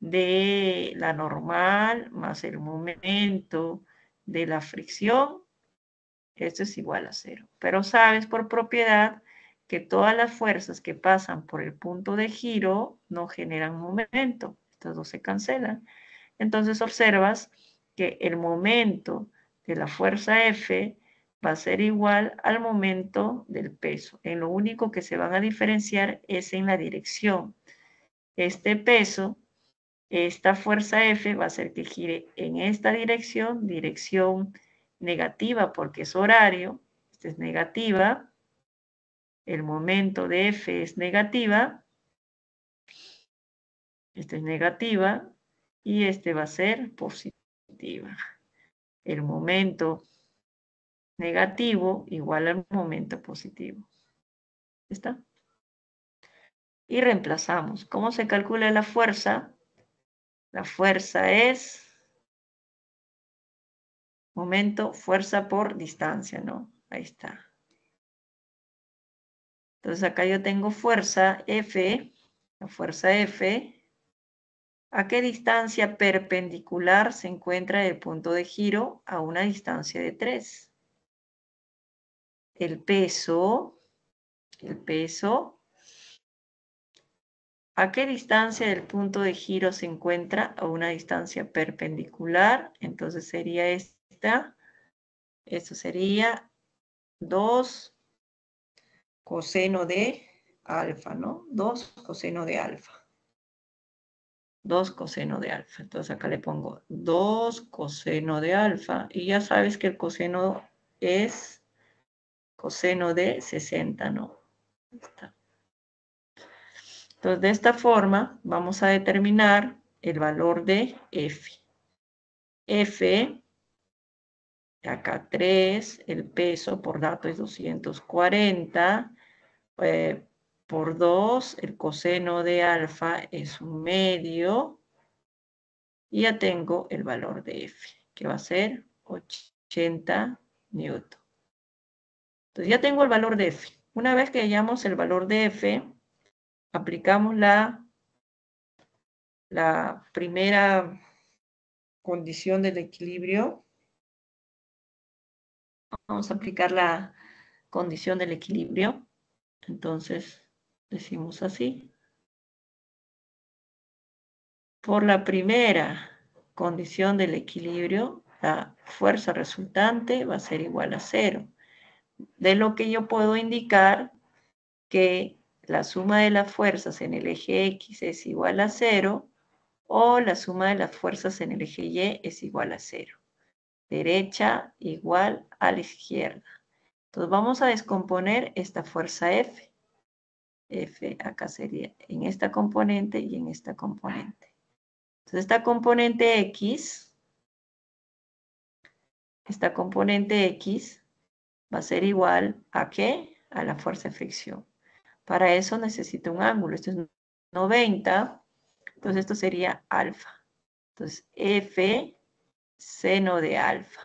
de la normal, más el momento de la fricción. Esto es igual a 0. Pero sabes por propiedad que todas las fuerzas que pasan por el punto de giro no generan momento. Estas dos se cancelan. Entonces observas que el momento de la fuerza F va a ser igual al momento del peso. En lo único que se van a diferenciar es en la dirección. Este peso, esta fuerza F va a hacer que gire en esta dirección, dirección negativa porque es horario, esta es negativa, el momento de F es negativa, esta es negativa y este va a ser positiva. El momento negativo igual al momento positivo. ¿Está? Y reemplazamos. ¿Cómo se calcula la fuerza? La fuerza es momento, fuerza por distancia, ¿no? Ahí está. Entonces acá yo tengo fuerza F, la fuerza F. ¿A qué distancia perpendicular se encuentra el punto de giro? A una distancia de 3. El peso, ¿a qué distancia del punto de giro se encuentra? A una distancia perpendicular, entonces sería esta, esto sería 2 coseno de alfa, ¿no? 2 coseno de alfa, entonces acá le pongo 2 coseno de alfa, y ya sabes que el coseno es coseno de 60, ¿no? Está. Entonces, de esta forma, vamos a determinar el valor de F. F, acá 3, el peso por dato es 240, por 2, el coseno de alfa es 1/2, y ya tengo el valor de F, que va a ser 80 newton. Entonces ya tengo el valor de F. Una vez que hallamos el valor de F, aplicamos la primera condición del equilibrio. Vamos a aplicar la condición del equilibrio. Entonces decimos así. Por la primera condición del equilibrio, la fuerza resultante va a ser igual a 0. De lo que yo puedo indicar que la suma de las fuerzas en el eje X es igual a 0 o la suma de las fuerzas en el eje Y es igual a 0. Derecha igual a la izquierda. Entonces vamos a descomponer esta fuerza F. F acá sería en esta componente y en esta componente. Entonces esta componente X va a ser igual ¿a qué? A la fuerza de fricción. Para eso necesito un ángulo. Esto es 90. Entonces esto sería alfa. Entonces F seno de alfa.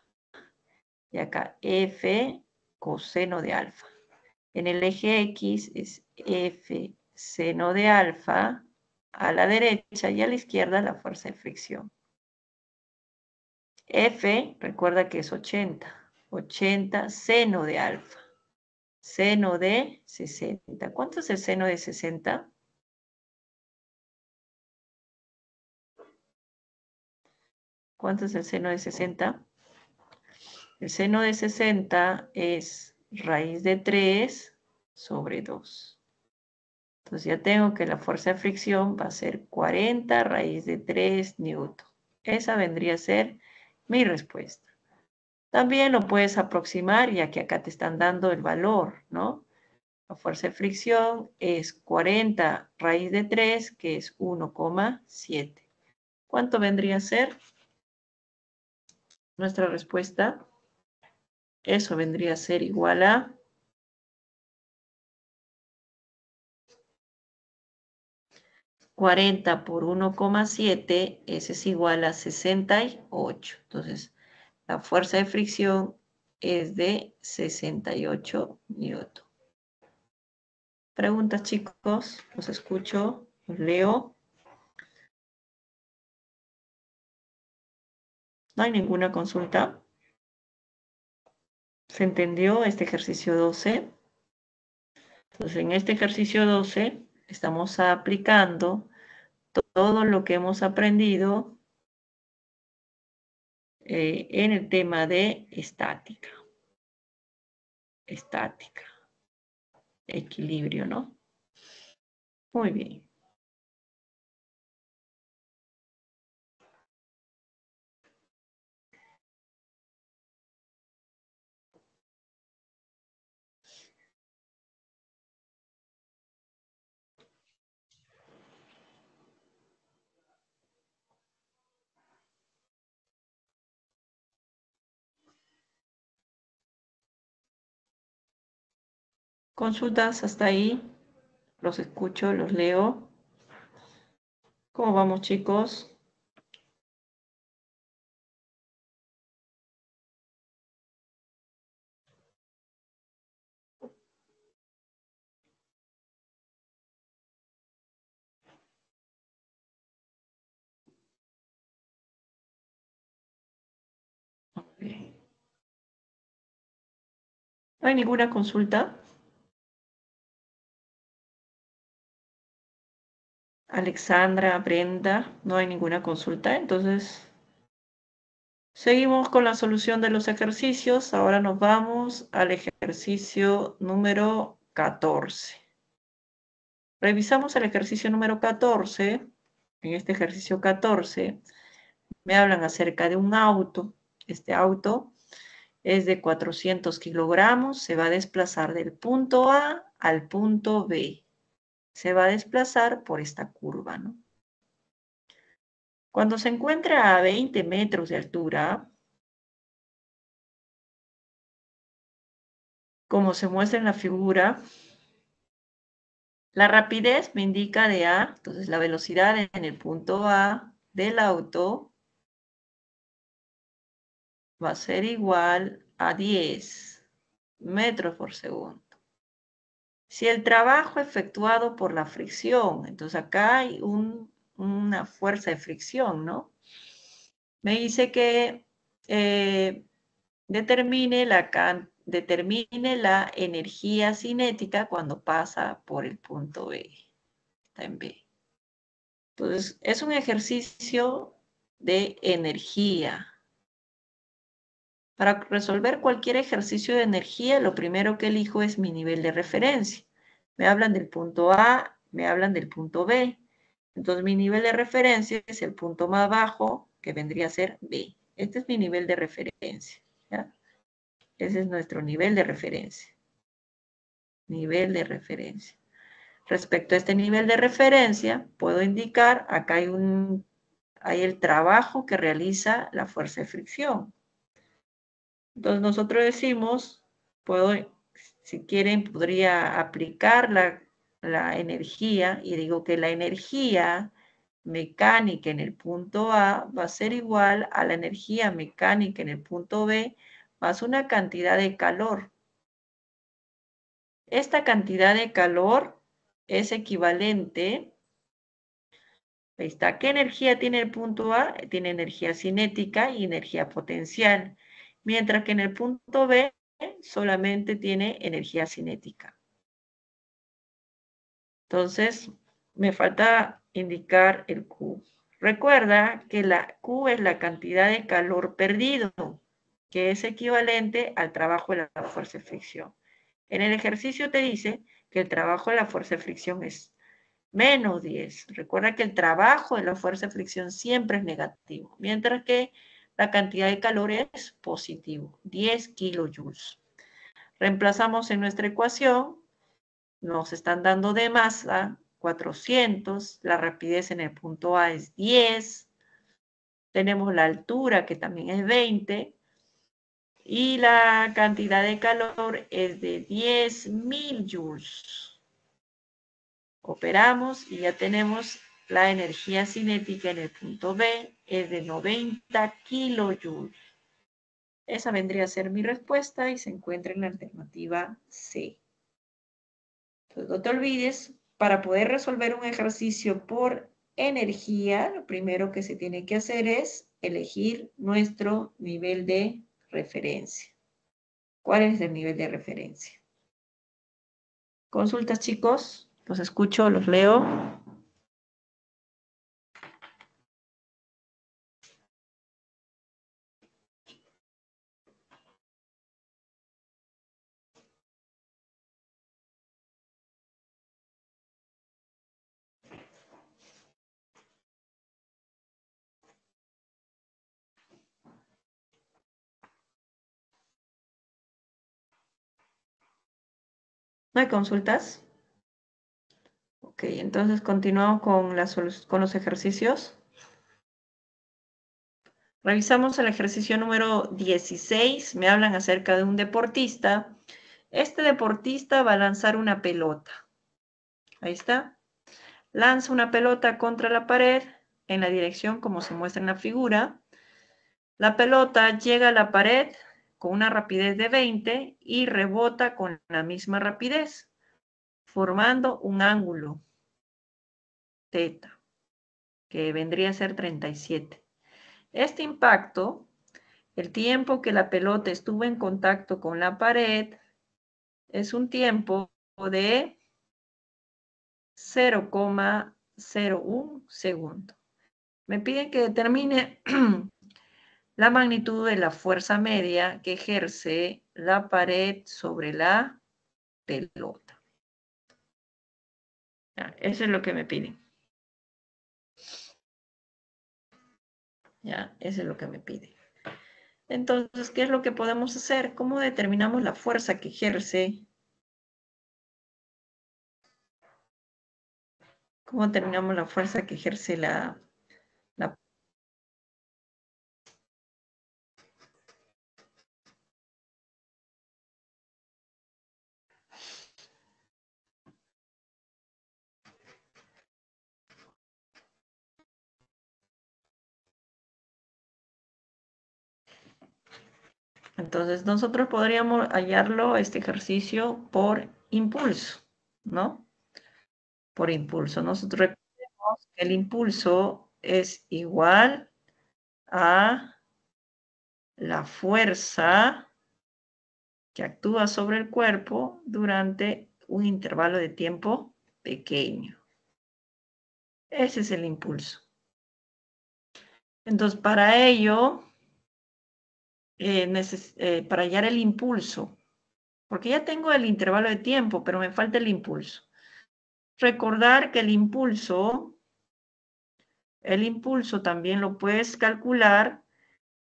Y acá F coseno de alfa. En el eje X es F seno de alfa a la derecha y a la izquierda la fuerza de fricción. F, recuerda que es 80. 80 seno de alfa. Seno de 60. ¿Cuánto es el seno de 60? ¿Cuánto es el seno de 60? El seno de 60 es raíz de 3 sobre 2. Entonces ya tengo que la fuerza de fricción va a ser 40 raíz de 3 newton. Esa vendría a ser mi respuesta. También lo puedes aproximar, ya que acá te están dando el valor, ¿no? La fuerza de fricción es 40 raíz de 3, que es 1,7. ¿Cuánto vendría a ser nuestra respuesta? Eso vendría a ser igual a 40 por 1,7, ese es igual a 68. Entonces, la fuerza de fricción es de 68 newton. Preguntas, chicos. Los escucho, los leo. ¿No hay ninguna consulta? ¿Se entendió este ejercicio 12? Entonces, en este ejercicio 12 estamos aplicando todo lo que hemos aprendido en el tema de estática. Estática. Equilibrio, ¿no? Muy bien. Consultas hasta ahí, los escucho, los leo. ¿Cómo vamos, chicos? Okay. ¿No hay ninguna consulta? Alexandra, Brenda, no hay ninguna consulta, entonces seguimos con la solución de los ejercicios. Ahora nos vamos al ejercicio número 14. Revisamos el ejercicio número 14. En este ejercicio 14 me hablan acerca de un auto. Este auto es de 400 kilogramos, se va a desplazar del punto A al punto B. Se va a desplazar por esta curva, ¿no? Cuando se encuentra a 20 metros de altura, como se muestra en la figura, la rapidez me indica de A, entonces la velocidad en el punto A del auto va a ser igual a 10 metros por segundo. Si el trabajo efectuado por la fricción, entonces acá hay una fuerza de fricción, ¿no? Me dice que determine la energía cinética cuando pasa por el punto B. Está en B. Entonces, es un ejercicio de energía. Para resolver cualquier ejercicio de energía, lo primero que elijo es mi nivel de referencia. Me hablan del punto A, me hablan del punto B. Entonces, mi nivel de referencia es el punto más bajo, que vendría a ser B. Este es mi nivel de referencia, ¿ya? Ese es nuestro nivel de referencia. Nivel de referencia. Respecto a este nivel de referencia, puedo indicar, acá hay el trabajo que realiza la fuerza de fricción. Entonces nosotros decimos, si quieren podría aplicar la energía y digo que la energía mecánica en el punto A va a ser igual a la energía mecánica en el punto B más una cantidad de calor. Esta cantidad de calor es equivalente, ahí está, ¿qué energía tiene el punto A? Tiene energía cinética y energía potencial, mientras que en el punto B solamente tiene energía cinética. Entonces, me falta indicar el Q. Recuerda que la Q es la cantidad de calor perdido, que es equivalente al trabajo de la fuerza de fricción. En el ejercicio te dice que el trabajo de la fuerza de fricción es menos 10. Recuerda que el trabajo de la fuerza de fricción siempre es negativo, mientras que la cantidad de calor es positivo, 10 kilojoules. Reemplazamos en nuestra ecuación, nos están dando de masa 400, la rapidez en el punto A es 10, tenemos la altura que también es 20, y la cantidad de calor es de 10.000 joules. Operamos y ya tenemos la energía cinética en el punto B, es de 90 kilojoules. Esa vendría a ser mi respuesta y se encuentra en la alternativa C. Entonces, no te olvides, para poder resolver un ejercicio por energía, lo primero que se tiene que hacer es elegir nuestro nivel de referencia. ¿Cuál es el nivel de referencia? Consultas, chicos. Los escucho, los leo. ¿No hay consultas? Ok, entonces continuamos con los ejercicios. Revisamos el ejercicio número 16. Me hablan acerca de un deportista. Este deportista va a lanzar una pelota. Ahí está. Lanza una pelota contra la pared en la dirección como se muestra en la figura. La pelota llega a la pared con una rapidez de 20 y rebota con la misma rapidez, formando un ángulo θ, que vendría a ser 37. Este impacto, el tiempo que la pelota estuvo en contacto con la pared, es un tiempo de 0,01 segundo. Me piden que determine la magnitud de la fuerza media que ejerce la pared sobre la pelota. Ya, eso es lo que me piden. Ya, eso es lo que me piden. Entonces, ¿qué es lo que podemos hacer? ¿Cómo determinamos la fuerza que ejerce? ¿Cómo determinamos la fuerza que ejerce la pared? Entonces, nosotros podríamos hallarlo, este ejercicio, por impulso, ¿no? Por impulso. Nosotros recordemos que el impulso es igual a la fuerza que actúa sobre el cuerpo durante un intervalo de tiempo pequeño. Ese es el impulso. Entonces, para ello, para hallar el impulso, porque ya tengo el intervalo de tiempo, pero me falta el impulso. Recordar que el impulso también lo puedes calcular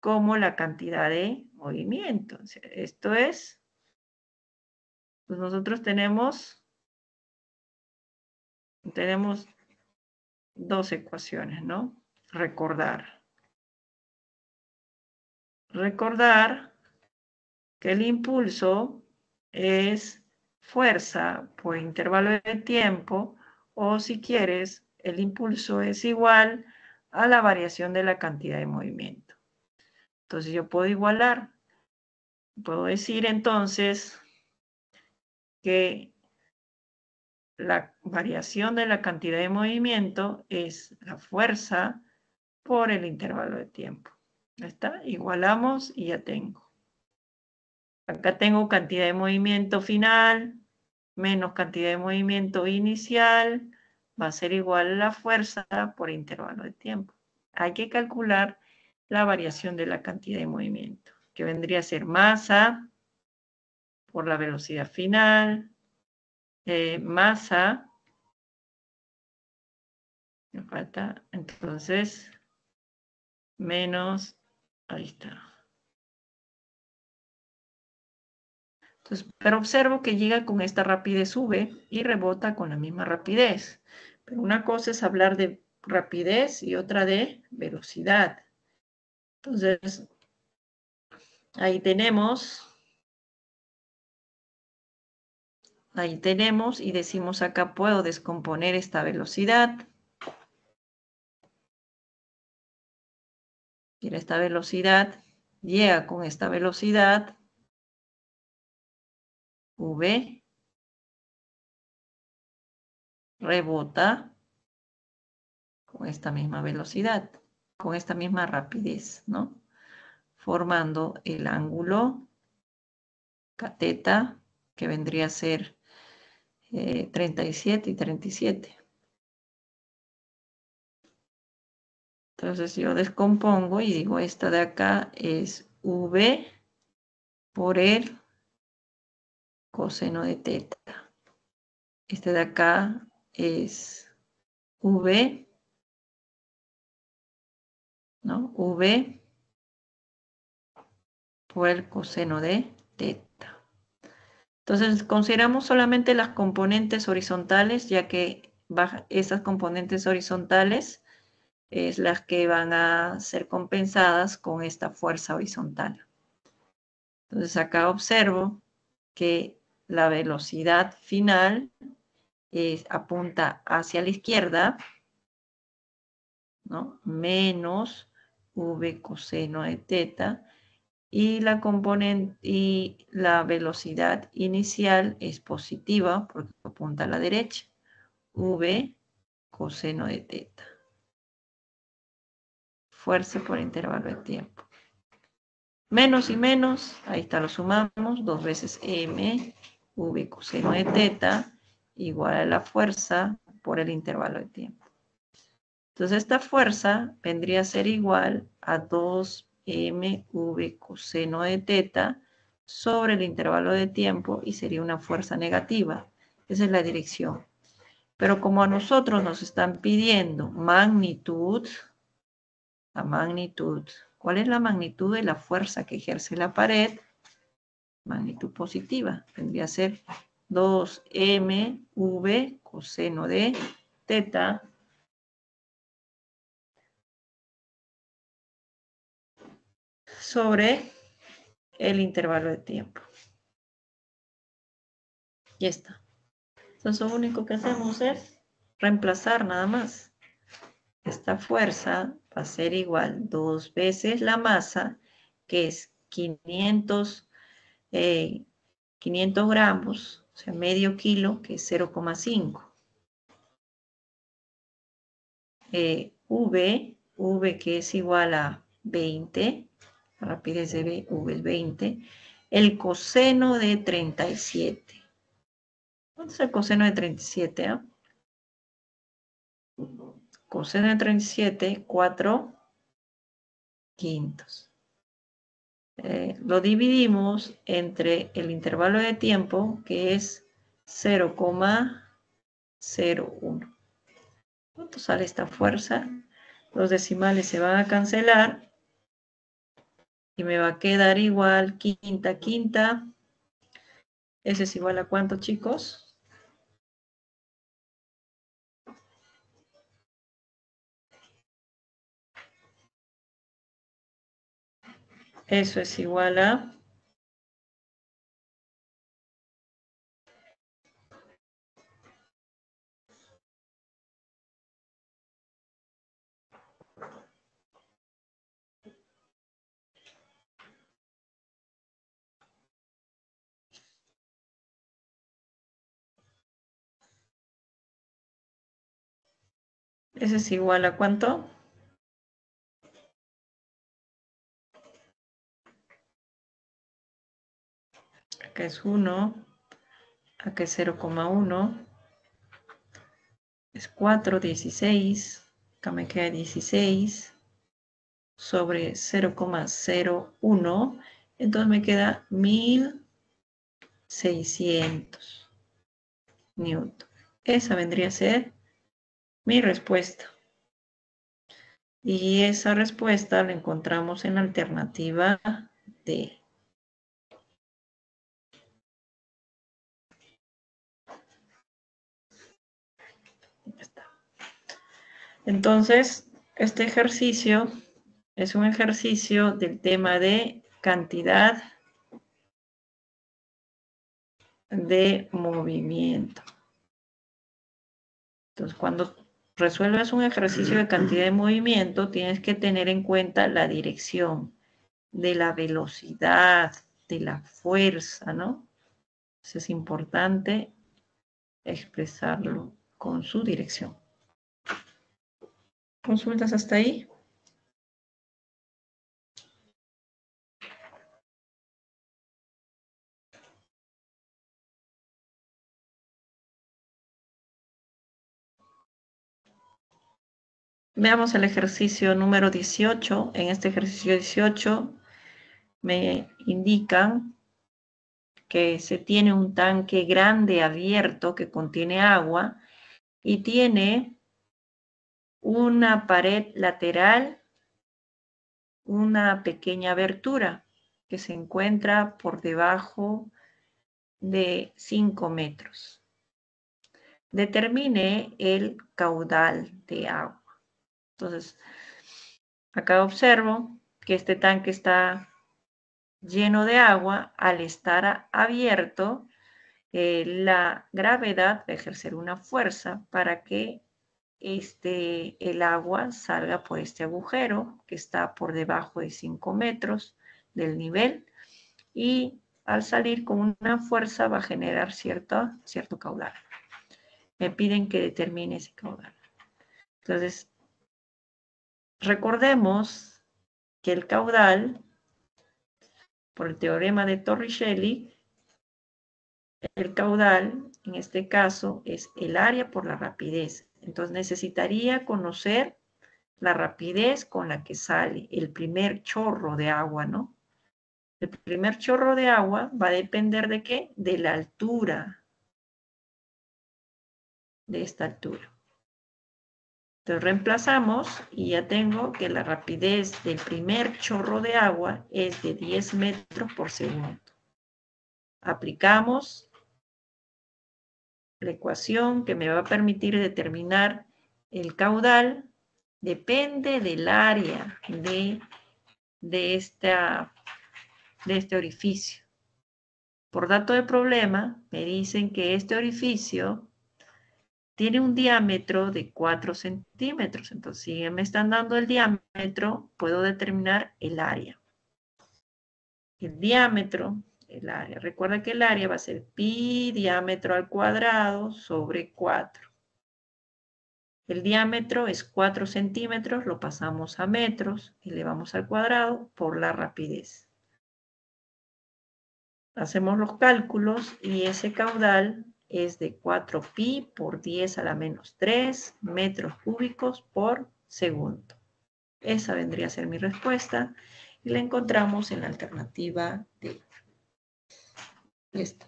como la cantidad de movimiento. Esto es, pues nosotros tenemos dos ecuaciones, ¿no? Recordar que el impulso es fuerza por intervalo de tiempo, o si quieres, el impulso es igual a la variación de la cantidad de movimiento. Entonces yo puedo igualar, puedo decir entonces que la variación de la cantidad de movimiento es la fuerza por el intervalo de tiempo. ¿Ya está? Igualamos y ya tengo. Acá tengo cantidad de movimiento final menos cantidad de movimiento inicial, va a ser igual a la fuerza por intervalo de tiempo. Hay que calcular la variación de la cantidad de movimiento, que vendría a ser masa por la velocidad final, masa, me falta, entonces, menos, ahí está. Entonces, pero observo que llega con esta rapidez, sube y rebota con la misma rapidez. Pero una cosa es hablar de rapidez y otra de velocidad. Entonces, ahí tenemos... Ahí tenemos y decimos acá puedo descomponer esta velocidad. Mira esta velocidad, llega con esta velocidad. V. Rebota con esta misma velocidad, con esta misma rapidez, ¿no? Formando el ángulo θ, que vendría a ser 37 y 37. Entonces yo descompongo y digo esta de acá es V por el coseno de teta. Este de acá es V, ¿no? V por el coseno de teta. Entonces, consideramos solamente las componentes horizontales, ya que esas componentes horizontales es las que van a ser compensadas con esta fuerza horizontal. Entonces, acá observo que la velocidad final apunta hacia la izquierda, ¿no? Menos V coseno de teta. Y la componente y la velocidad inicial es positiva porque apunta a la derecha. V coseno de teta. Fuerza por intervalo de tiempo. Menos y menos, ahí está, lo sumamos. 2 veces M, V coseno de teta, igual a la fuerza por el intervalo de tiempo. Entonces esta fuerza vendría a ser igual a 2 mv coseno de teta sobre el intervalo de tiempo y sería una fuerza negativa. Esa es la dirección. Pero como a nosotros nos están pidiendo magnitud, la magnitud, ¿cuál es la magnitud de la fuerza que ejerce la pared? Magnitud positiva. Tendría que ser 2mv coseno de teta. Sobre el intervalo de tiempo. Ya está. Entonces lo único que hacemos es reemplazar nada más. Esta fuerza va a ser igual 2 veces la masa, que es 500 gramos, o sea medio kilo, que es 0,5. V que es igual a 20. Rapidez de V es 20, el coseno de 37. ¿Cuánto es el coseno de 37? Coseno de 37, 4/5. Lo dividimos entre el intervalo de tiempo, que es 0,01. ¿Cuánto sale esta fuerza? Los decimales se van a cancelar. Y me va a quedar igual quinta. ¿Ese es igual a cuánto, chicos? Eso es igual a... ¿Eso es igual a cuánto? Acá es 1, acá es 0,1, es 4, 16, acá me queda 16 sobre 0,01, entonces me queda 1600 newton. Esa vendría a ser mi respuesta. Y esa respuesta la encontramos en la alternativa D. Entonces, este ejercicio es un ejercicio del tema de cantidad de movimiento. Entonces, cuando resuelves un ejercicio de cantidad de movimiento, tienes que tener en cuenta la dirección de la velocidad, de la fuerza, ¿no? Entonces, es importante expresarlo con su dirección. ¿Consultas hasta ahí? Veamos el ejercicio número 18. En este ejercicio 18 me indican que se tiene un tanque grande abierto que contiene agua y tiene una pared lateral, una pequeña abertura que se encuentra por debajo de 5 metros. Determine el caudal de agua. Entonces, acá observo que este tanque está lleno de agua. Al estar abierto, la gravedad va a ejercer una fuerza para que el agua salga por este agujero que está por debajo de 5 metros del nivel, y al salir con una fuerza va a generar cierto caudal. Me piden que determine ese caudal. Entonces, recordemos que el caudal, por el teorema de Torricelli, el caudal en este caso es el área por la rapidez. Entonces necesitaría conocer la rapidez con la que sale el primer chorro de agua, ¿no? El primer chorro de agua va a depender de qué, de la altura, de esta altura. Entonces reemplazamos y ya tengo que la rapidez del primer chorro de agua es de 10 metros por segundo. Aplicamos la ecuación que me va a permitir determinar el caudal. Depende del área de este orificio. Por dato de problema, me dicen que este orificio tiene un diámetro de 4 centímetros. Entonces, si me están dando el diámetro, puedo determinar el área. El diámetro. El área. Recuerda que el área va a ser pi diámetro al cuadrado sobre 4. El diámetro es 4 centímetros, lo pasamos a metros, elevamos al cuadrado por la rapidez. Hacemos los cálculos y ese caudal es de 4 pi por 10 a la menos 3 metros cúbicos por segundo. Esa vendría a ser mi respuesta y la encontramos en la alternativa D. Listo.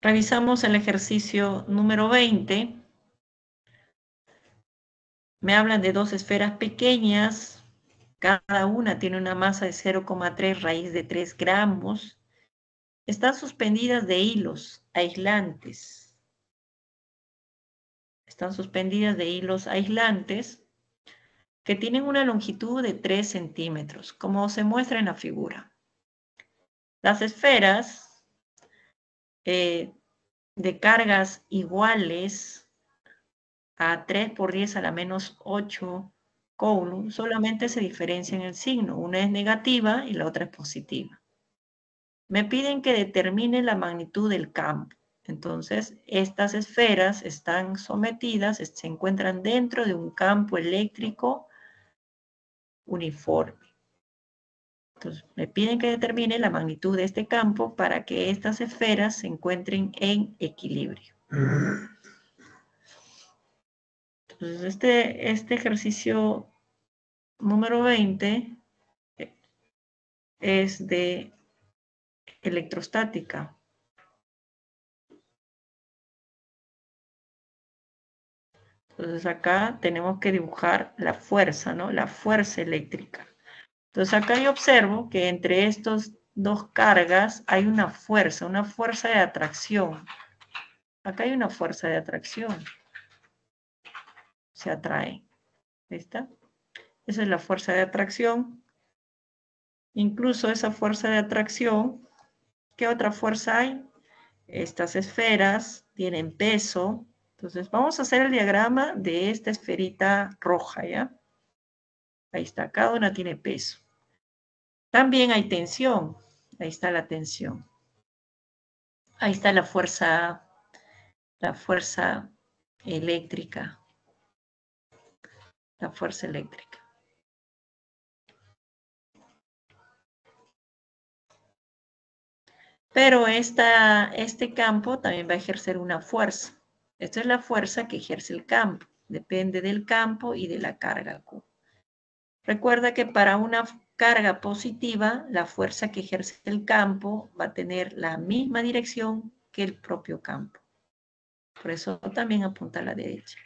Revisamos el ejercicio número 20. Me hablan de dos esferas pequeñas. Cada una tiene una masa de 0,3 raíz de 3 gramos. Están suspendidas de hilos aislantes. Están suspendidas de hilos aislantes que tienen una longitud de 3 centímetros, como se muestra en la figura. Las esferas de cargas iguales a 3 por 10 a la menos 8 Coulomb, solamente se diferencia en el signo. Una es negativa y la otra es positiva. Me piden que determine la magnitud del campo. Entonces, estas esferas están sometidas, se encuentran dentro de un campo eléctrico uniforme. Entonces, me piden que determine la magnitud de este campo para que estas esferas se encuentren en equilibrio. Entonces, este ejercicio número 20 es de electrostática. Entonces, acá tenemos que dibujar la fuerza, ¿no? La fuerza eléctrica. Entonces, acá yo observo que entre estas dos cargas hay una fuerza de atracción. Acá hay una fuerza de atracción. Se atrae. ¿Ahí está? Esa es la fuerza de atracción. Incluso esa fuerza de atracción, ¿qué otra fuerza hay? Estas esferas tienen peso. Entonces, vamos a hacer el diagrama de esta esferita roja, ¿ya? Ahí está, cada una tiene peso. También hay tensión. Ahí está la tensión. Ahí está la fuerza eléctrica. La fuerza eléctrica. Pero este campo también va a ejercer una fuerza. Esta es la fuerza que ejerce el campo. Depende del campo y de la carga Q. Recuerda que para una carga positiva, la fuerza que ejerce el campo va a tener la misma dirección que el propio campo. Por eso también apunta a la derecha.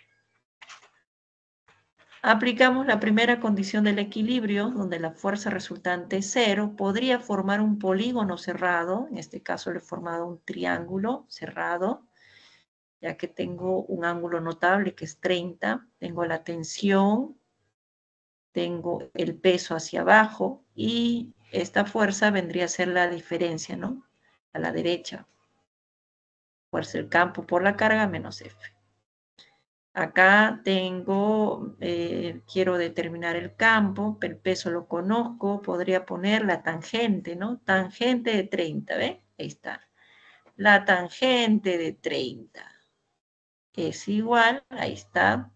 Aplicamos la primera condición del equilibrio, donde la fuerza resultante es cero. Podría formar un polígono cerrado. En este caso le he formado un triángulo cerrado, ya que tengo un ángulo notable que es 30. Tengo la tensión, tengo el peso hacia abajo y esta fuerza vendría a ser la diferencia, ¿no? A la derecha. Fuerza del campo por la carga menos F. Acá tengo, quiero determinar el campo, el peso lo conozco, podría poner la tangente, ¿no? Tangente de 30, ¿ve? Ahí está. La tangente de 30 es igual, ahí está,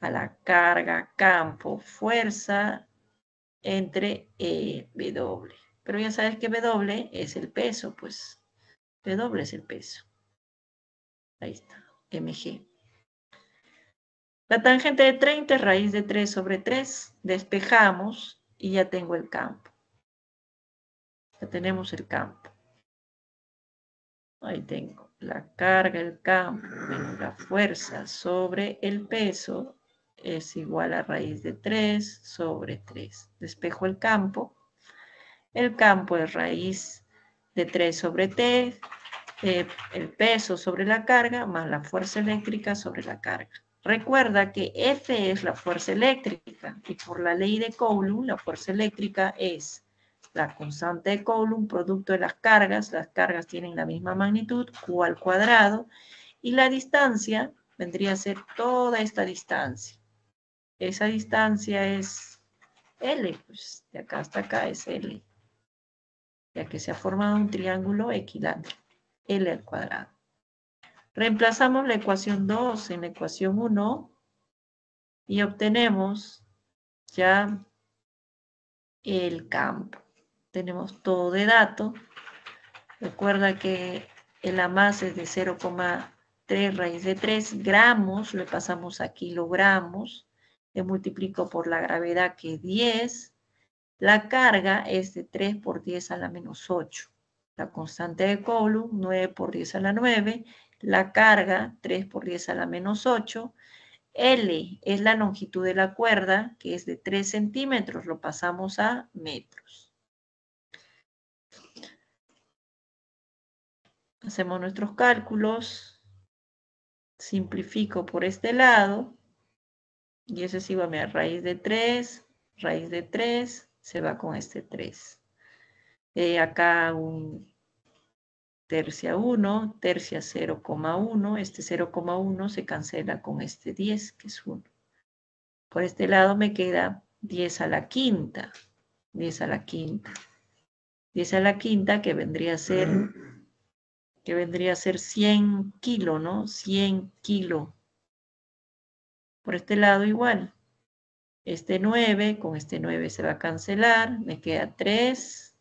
a la carga, campo, fuerza entre W. Pero ya sabes que W es el peso, pues. W es el peso. Ahí está, MG. La tangente de 30 es raíz de 3 sobre 3. Despejamos y ya tengo el campo. Ya tenemos el campo. Ahí tengo la carga, el campo, menos la fuerza sobre el peso es igual a raíz de 3 sobre 3. Despejo el campo. El campo es raíz de 3 sobre 3. El peso sobre la carga más la fuerza eléctrica sobre la carga. Recuerda que F es la fuerza eléctrica y por la ley de Coulomb, la fuerza eléctrica es la constante de Coulomb, producto de las cargas tienen la misma magnitud, Q al cuadrado, y la distancia vendría a ser toda esta distancia. Esa distancia es L, pues de acá hasta acá es L, ya que se ha formado un triángulo equilátero, L al cuadrado. Reemplazamos la ecuación 2 en la ecuación 1 y obtenemos ya el campo. Tenemos todo de dato. Recuerda que el amás es de 0,3 raíz de 3 gramos. Le pasamos a kilogramos. Le multiplico por la gravedad que es 10. La carga es de 3 por 10 a la menos 8. La constante de Coulomb, 9 por 10 a la 9. La carga, 3 por 10 a la menos 8. L es la longitud de la cuerda, que es de 3 centímetros. Lo pasamos a metros. Hacemos nuestros cálculos. Simplifico por este lado. Y eso es igual a raíz de 3. Raíz de 3 se va con este 3. Acá un tercia 1, tercia 0,1, este 0,1 se cancela con este 10, que es 1. Por este lado me queda 10 a la quinta, 10 a la quinta. 10 a la quinta que vendría a ser 100 kilo, ¿no? 100 kilo. Por este lado igual. Este 9, con este 9 se va a cancelar, me queda 3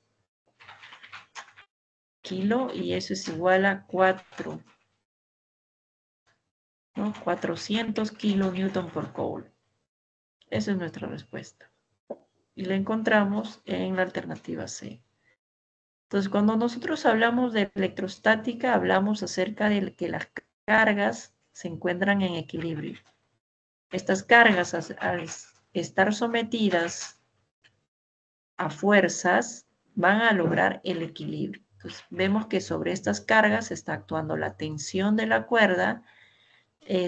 kilo y eso es igual a 4, ¿no? 400 kilonewton por Coulomb. Esa es nuestra respuesta. Y la encontramos en la alternativa C. Entonces, cuando nosotros hablamos de electrostática, hablamos acerca de que las cargas se encuentran en equilibrio. Estas cargas, al estar sometidas a fuerzas, van a lograr el equilibrio. Entonces, vemos que sobre estas cargas está actuando la tensión de la cuerda,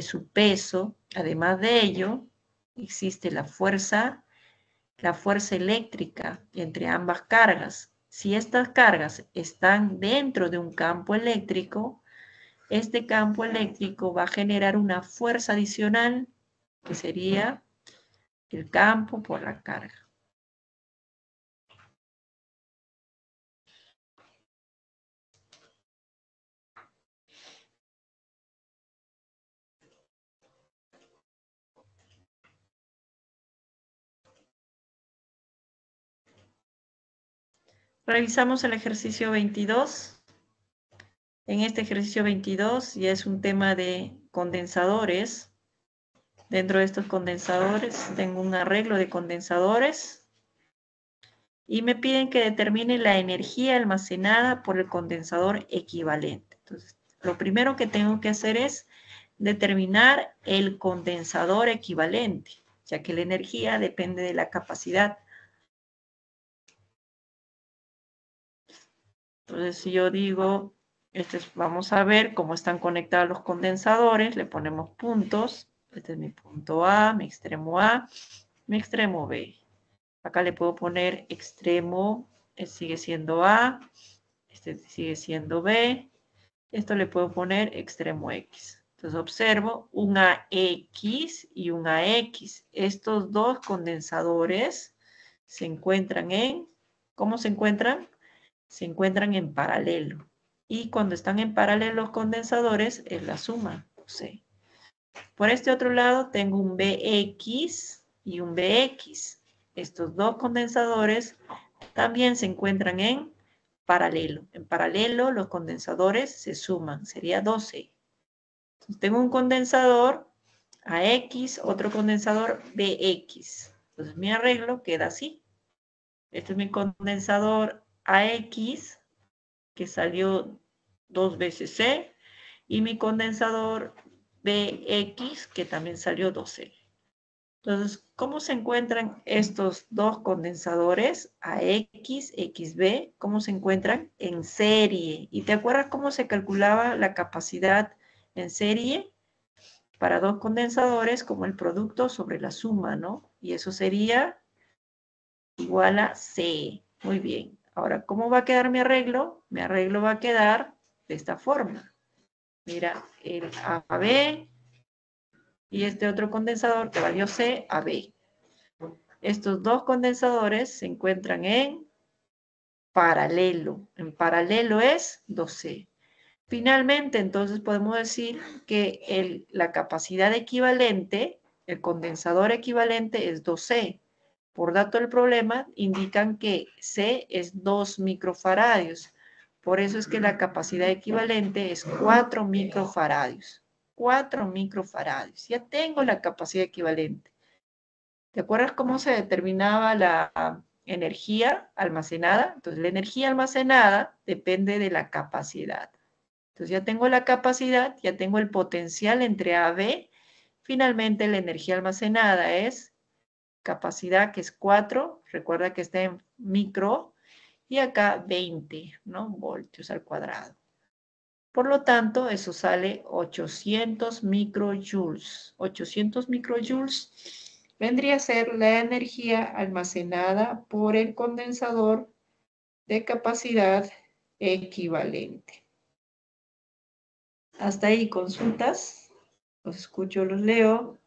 su peso. Además de ello, existe la fuerza eléctrica entre ambas cargas. Si estas cargas están dentro de un campo eléctrico, este campo eléctrico va a generar una fuerza adicional, que sería el campo por la carga. Revisamos el ejercicio 22. En este ejercicio 22 ya es un tema de condensadores. Dentro de estos condensadores tengo un arreglo de condensadores y me piden que determine la energía almacenada por el condensador equivalente. Entonces, lo primero que tengo que hacer es determinar el condensador equivalente, ya que la energía depende de la capacidad. Entonces, si yo digo, vamos a ver cómo están conectados los condensadores, le ponemos puntos. Este es mi punto A, mi extremo B. Acá le puedo poner extremo, sigue siendo A, este sigue siendo B. Esto le puedo poner extremo X. Entonces observo un AX y un AX. Estos dos condensadores se encuentran en, ¿cómo se encuentran? Se encuentran en paralelo. Y cuando están en paralelo los condensadores, es la suma, C. Por este otro lado tengo un BX y un BX. Estos dos condensadores también se encuentran en paralelo. En paralelo los condensadores se suman, sería 12. Entonces, tengo un condensador AX, otro condensador BX. Entonces mi arreglo queda así. Este es mi condensador AX, que salió 2 veces C, y mi condensador BX, que también salió 12. Entonces, ¿cómo se encuentran estos dos condensadores AX, XB? ¿Cómo se encuentran? En serie. ¿Y te acuerdas cómo se calculaba la capacidad en serie? Para dos condensadores, como el producto sobre la suma, ¿no? Y eso sería igual a C. Muy bien. Ahora, ¿cómo va a quedar mi arreglo? Mi arreglo va a quedar de esta forma. Mira, el AB y este otro condensador que valió C, AB. Estos dos condensadores se encuentran en paralelo. En paralelo es 2C. Finalmente, entonces podemos decir que la capacidad equivalente, el condensador equivalente es 2C. Por dato del problema, indican que C es 2 microfaradios. Por eso es que la capacidad equivalente es 4 microfaradios. 4 microfaradios. Ya tengo la capacidad equivalente. ¿Te acuerdas cómo se determinaba la energía almacenada? Entonces, la energía almacenada depende de la capacidad. Entonces, ya tengo la capacidad, ya tengo el potencial entre A y B. Finalmente, la energía almacenada es capacidad, que es 4. Recuerda que está en micro. Y acá 20, ¿no? Voltios al cuadrado. Por lo tanto, eso sale 800 microjoules. 800 microjoules vendría a ser la energía almacenada por el condensador de capacidad equivalente. Hasta ahí, consultas. Los escucho, los leo.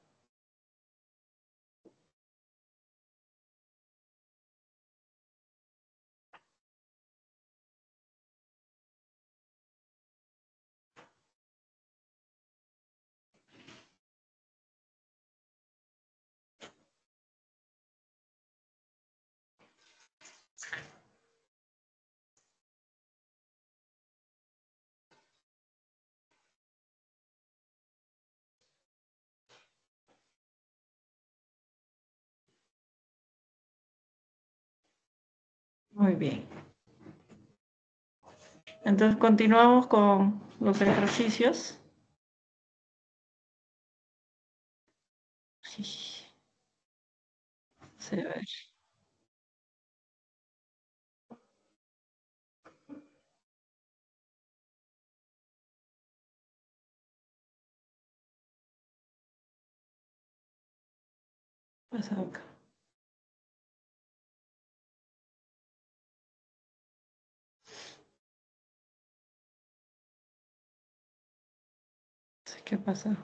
Muy bien. Entonces continuamos con los ejercicios. Sí. A ver. Pasa acá. ¿Qué pasa?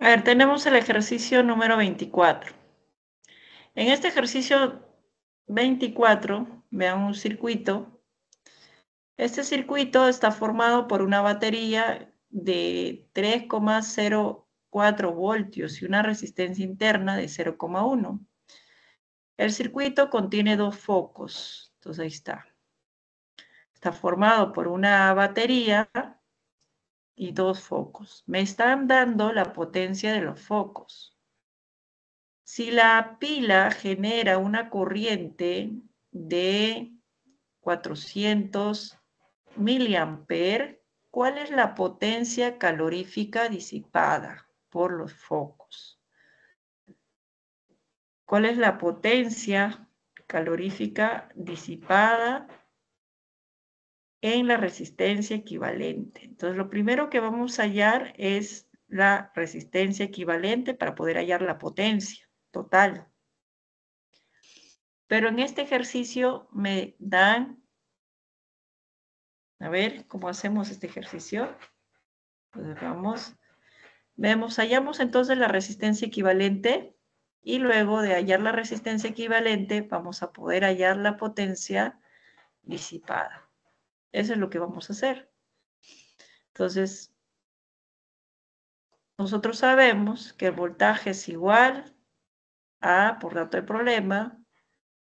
A ver, tenemos el ejercicio número 24. En este ejercicio 24, vean un circuito. Este circuito está formado por una batería de 3,04 voltios y una resistencia interna de 0,1. El circuito contiene dos focos. Entonces ahí está. Está formado por una batería y dos focos. Me están dando la potencia de los focos. Si la pila genera una corriente de 400 miliamperes, ¿cuál es la potencia calorífica disipada por los focos? ¿Cuál es la potencia calorífica disipada en la resistencia equivalente? Entonces, lo primero que vamos a hallar es la resistencia equivalente para poder hallar la potencia total. Pero en este ejercicio me dan, a ver, ¿cómo hacemos este ejercicio? Pues vamos, vemos, hallamos entonces la resistencia equivalente y luego de hallar la resistencia equivalente vamos a poder hallar la potencia disipada. Eso es lo que vamos a hacer. Entonces, nosotros sabemos que el voltaje es igual a, por dato de problema,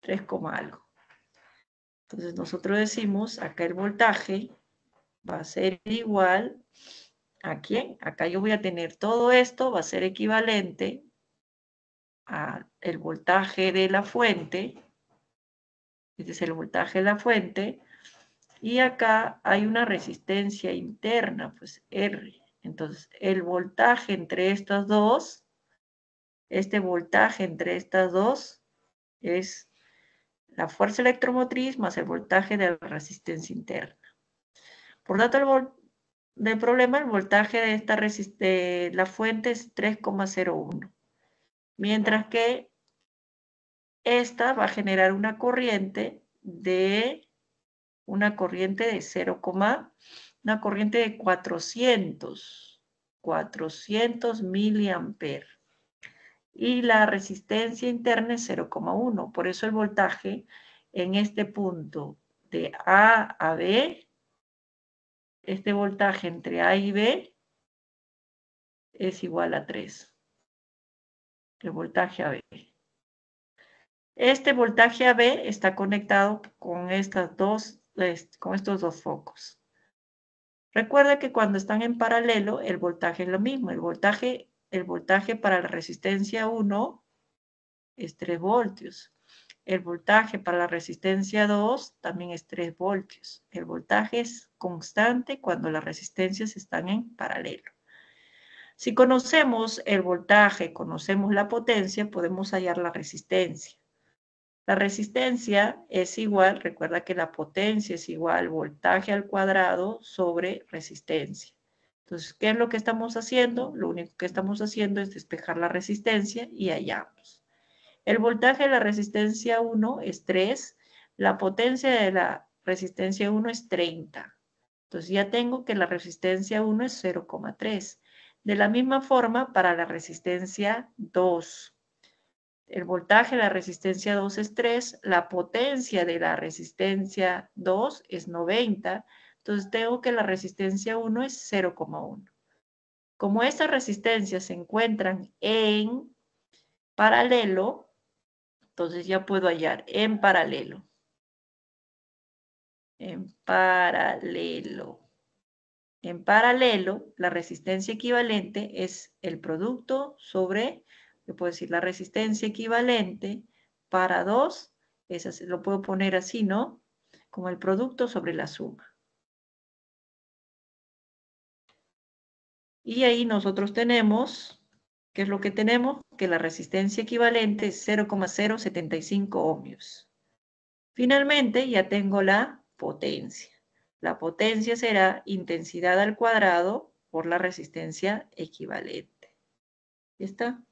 3, algo. Entonces, nosotros decimos, acá el voltaje va a ser igual a ¿quién? Acá yo voy a tener todo esto, va a ser equivalente al voltaje de la fuente. Este es el voltaje de la fuente. Y acá hay una resistencia interna, pues R. Entonces, el voltaje entre estas dos, este voltaje entre estas dos es la fuerza electromotriz más el voltaje de la resistencia interna. Por tanto, del problema, el voltaje de esta la fuente es 3,01. Mientras que esta va a generar una corriente de... una corriente de 400 miliamperes. Y la resistencia interna es 0,1. Por eso el voltaje en este punto de A a B, este voltaje entre A y B es igual a 3. El voltaje AB. Este voltaje AB está conectado con estas dos con estos dos focos. Recuerda que cuando están en paralelo, el voltaje es lo mismo. El voltaje para la resistencia 1 es 3 voltios. El voltaje para la resistencia 2 también es 3 voltios. El voltaje es constante cuando las resistencias están en paralelo. Si conocemos el voltaje, conocemos la potencia, podemos hallar la resistencia. La resistencia es igual, recuerda que la potencia es igual, voltaje al cuadrado sobre resistencia. Entonces, ¿qué es lo que estamos haciendo? Lo único que estamos haciendo es despejar la resistencia y hallamos. El voltaje de la resistencia 1 es 3, la potencia de la resistencia 1 es 30. Entonces, ya tengo que la resistencia 1 es 0,3. De la misma forma, para la resistencia 2. El voltaje de la resistencia 2 es 3, la potencia de la resistencia 2 es 90, entonces tengo que la resistencia 1 es 0,1. Como estas resistencias se encuentran en paralelo, entonces ya puedo hallar en paralelo. En paralelo, la resistencia equivalente es el producto sobre... Yo puedo decir la resistencia equivalente para 2, lo puedo poner así, ¿no? Como el producto sobre la suma. Y ahí nosotros tenemos, ¿qué es lo que tenemos? Que la resistencia equivalente es 0,075 ohmios. Finalmente ya tengo la potencia. La potencia será intensidad al cuadrado por la resistencia equivalente. ¿Ya está?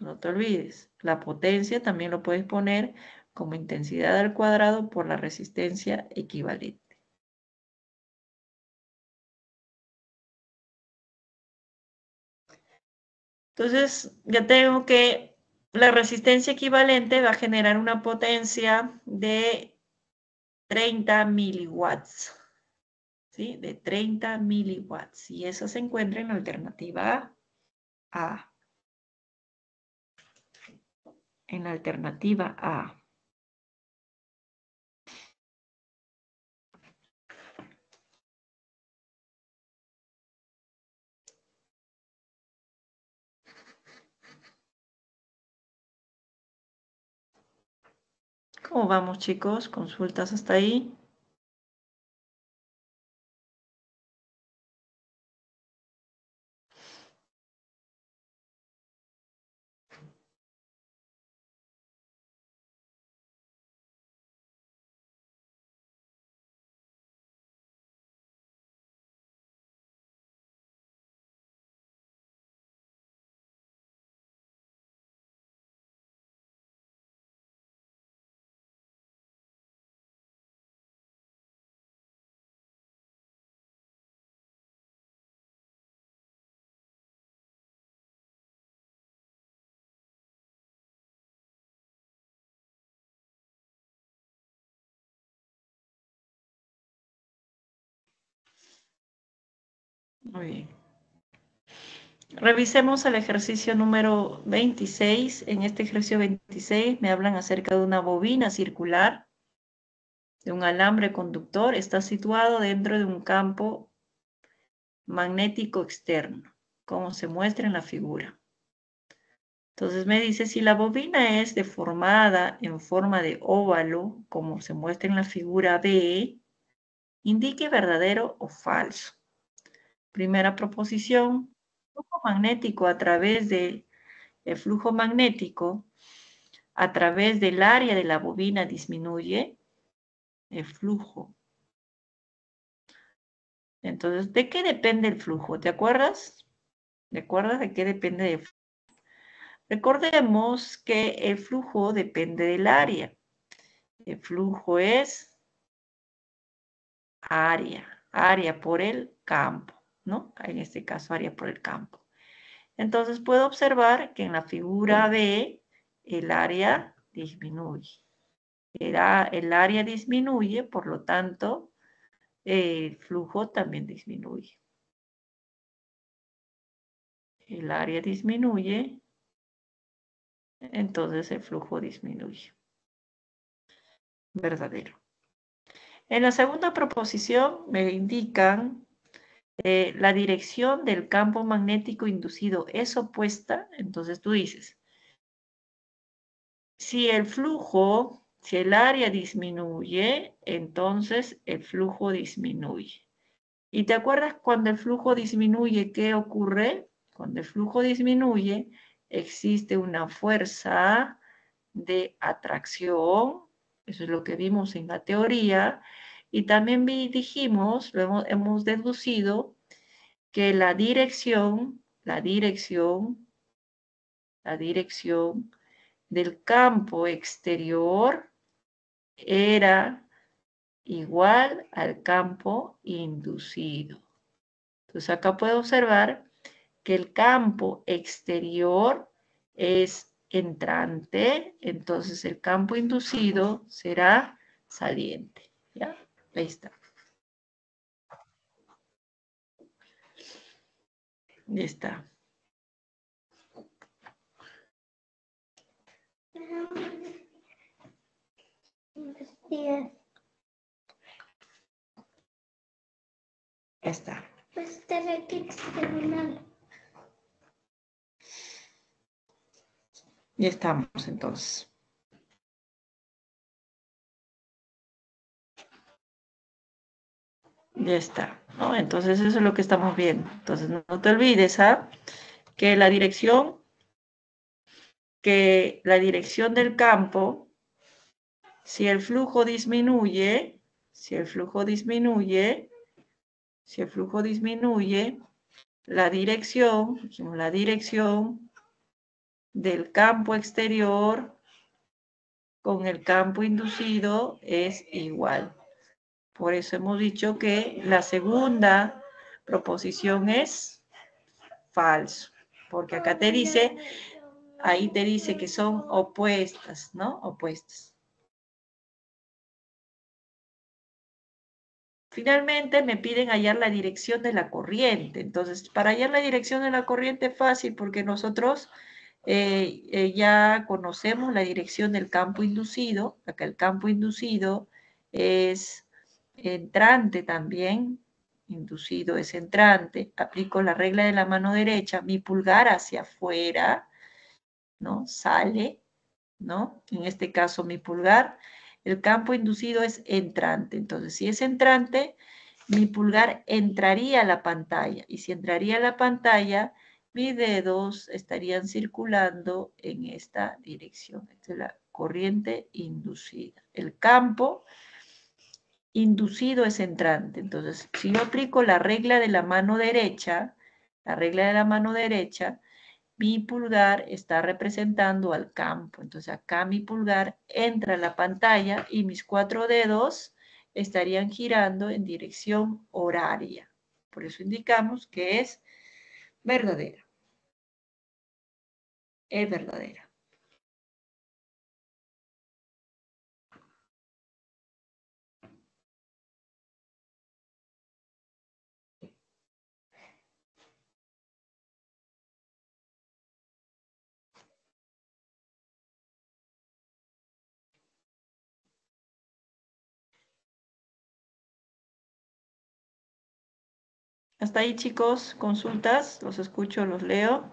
No te olvides, la potencia también lo puedes poner como intensidad al cuadrado por la resistencia equivalente. Entonces, ya tengo que la resistencia equivalente va a generar una potencia de 30 miliwatts. ¿Sí? De 30 miliwatts. Y eso se encuentra en la alternativa A. En la alternativa A. ¿Cómo vamos, chicos? ¿Consultas hasta ahí? Muy bien. Revisemos el ejercicio número 26. En este ejercicio 26 me hablan acerca de una bobina circular, de un alambre conductor. Está situado dentro de un campo magnético externo, como se muestra en la figura. Entonces me dice, si la bobina es deformada en forma de óvalo, como se muestra en la figura B, indique verdadero o falso. Primera proposición, flujo magnético a través de a través del área de la bobina disminuye el flujo. Entonces, ¿de qué depende el flujo? ¿Te acuerdas? ¿Te acuerdas de qué depende el flujo? Recordemos que el flujo depende del área. El flujo es área por el campo, ¿no? En este caso, área por el campo. Entonces, puedo observar que en la figura B, el área disminuye. El área disminuye, por lo tanto, el flujo también disminuye. El área disminuye, entonces el flujo disminuye. verdadero. En la segunda proposición me indican la dirección del campo magnético inducido es opuesta. Entonces tú dices, si el área disminuye, entonces el flujo disminuye. ¿Y te acuerdas cuando el flujo disminuye qué ocurre? Cuando el flujo disminuye, existe una fuerza de atracción. Eso es lo que vimos en la teoría. Y también dijimos, hemos deducido, que la dirección del campo exterior era igual al campo inducido. Entonces acá puedo observar que el campo exterior es entrante, entonces el campo inducido será saliente, ¿ya? Ahí está. Ya está. Está. Ya estamos entonces. Ya está, ¿no? Entonces eso es lo que estamos viendo. Entonces no te olvides, ¿ah? Que la dirección del campo, si el flujo disminuye, la dirección del campo exterior con el campo inducido es igual. Por eso hemos dicho que la segunda proposición es falso, porque acá te dice, ahí te dice que son opuestas, ¿no? Opuestas. Finalmente me piden hallar la dirección de la corriente. Entonces, para hallar la dirección de la corriente es fácil porque nosotros ya conocemos la dirección del campo inducido. Acá el campo inducido es entrante también, inducido es entrante. Aplico la regla de la mano derecha, mi pulgar hacia afuera, ¿no? Sale, ¿no? En este caso mi pulgar, el campo inducido es entrante. Entonces, si es entrante, mi pulgar entraría a la pantalla. Y si entraría a la pantalla, mis dedos estarían circulando en esta dirección. Esta es la corriente inducida. El campo inducido es entrante. Entonces, si yo aplico la regla de la mano derecha, mi pulgar está representando al campo. Entonces, acá mi pulgar entra a la pantalla y mis cuatro dedos estarían girando en dirección horaria. Por eso indicamos que es verdadera. Es verdadera. Hasta ahí, chicos, consultas, los escucho, los leo.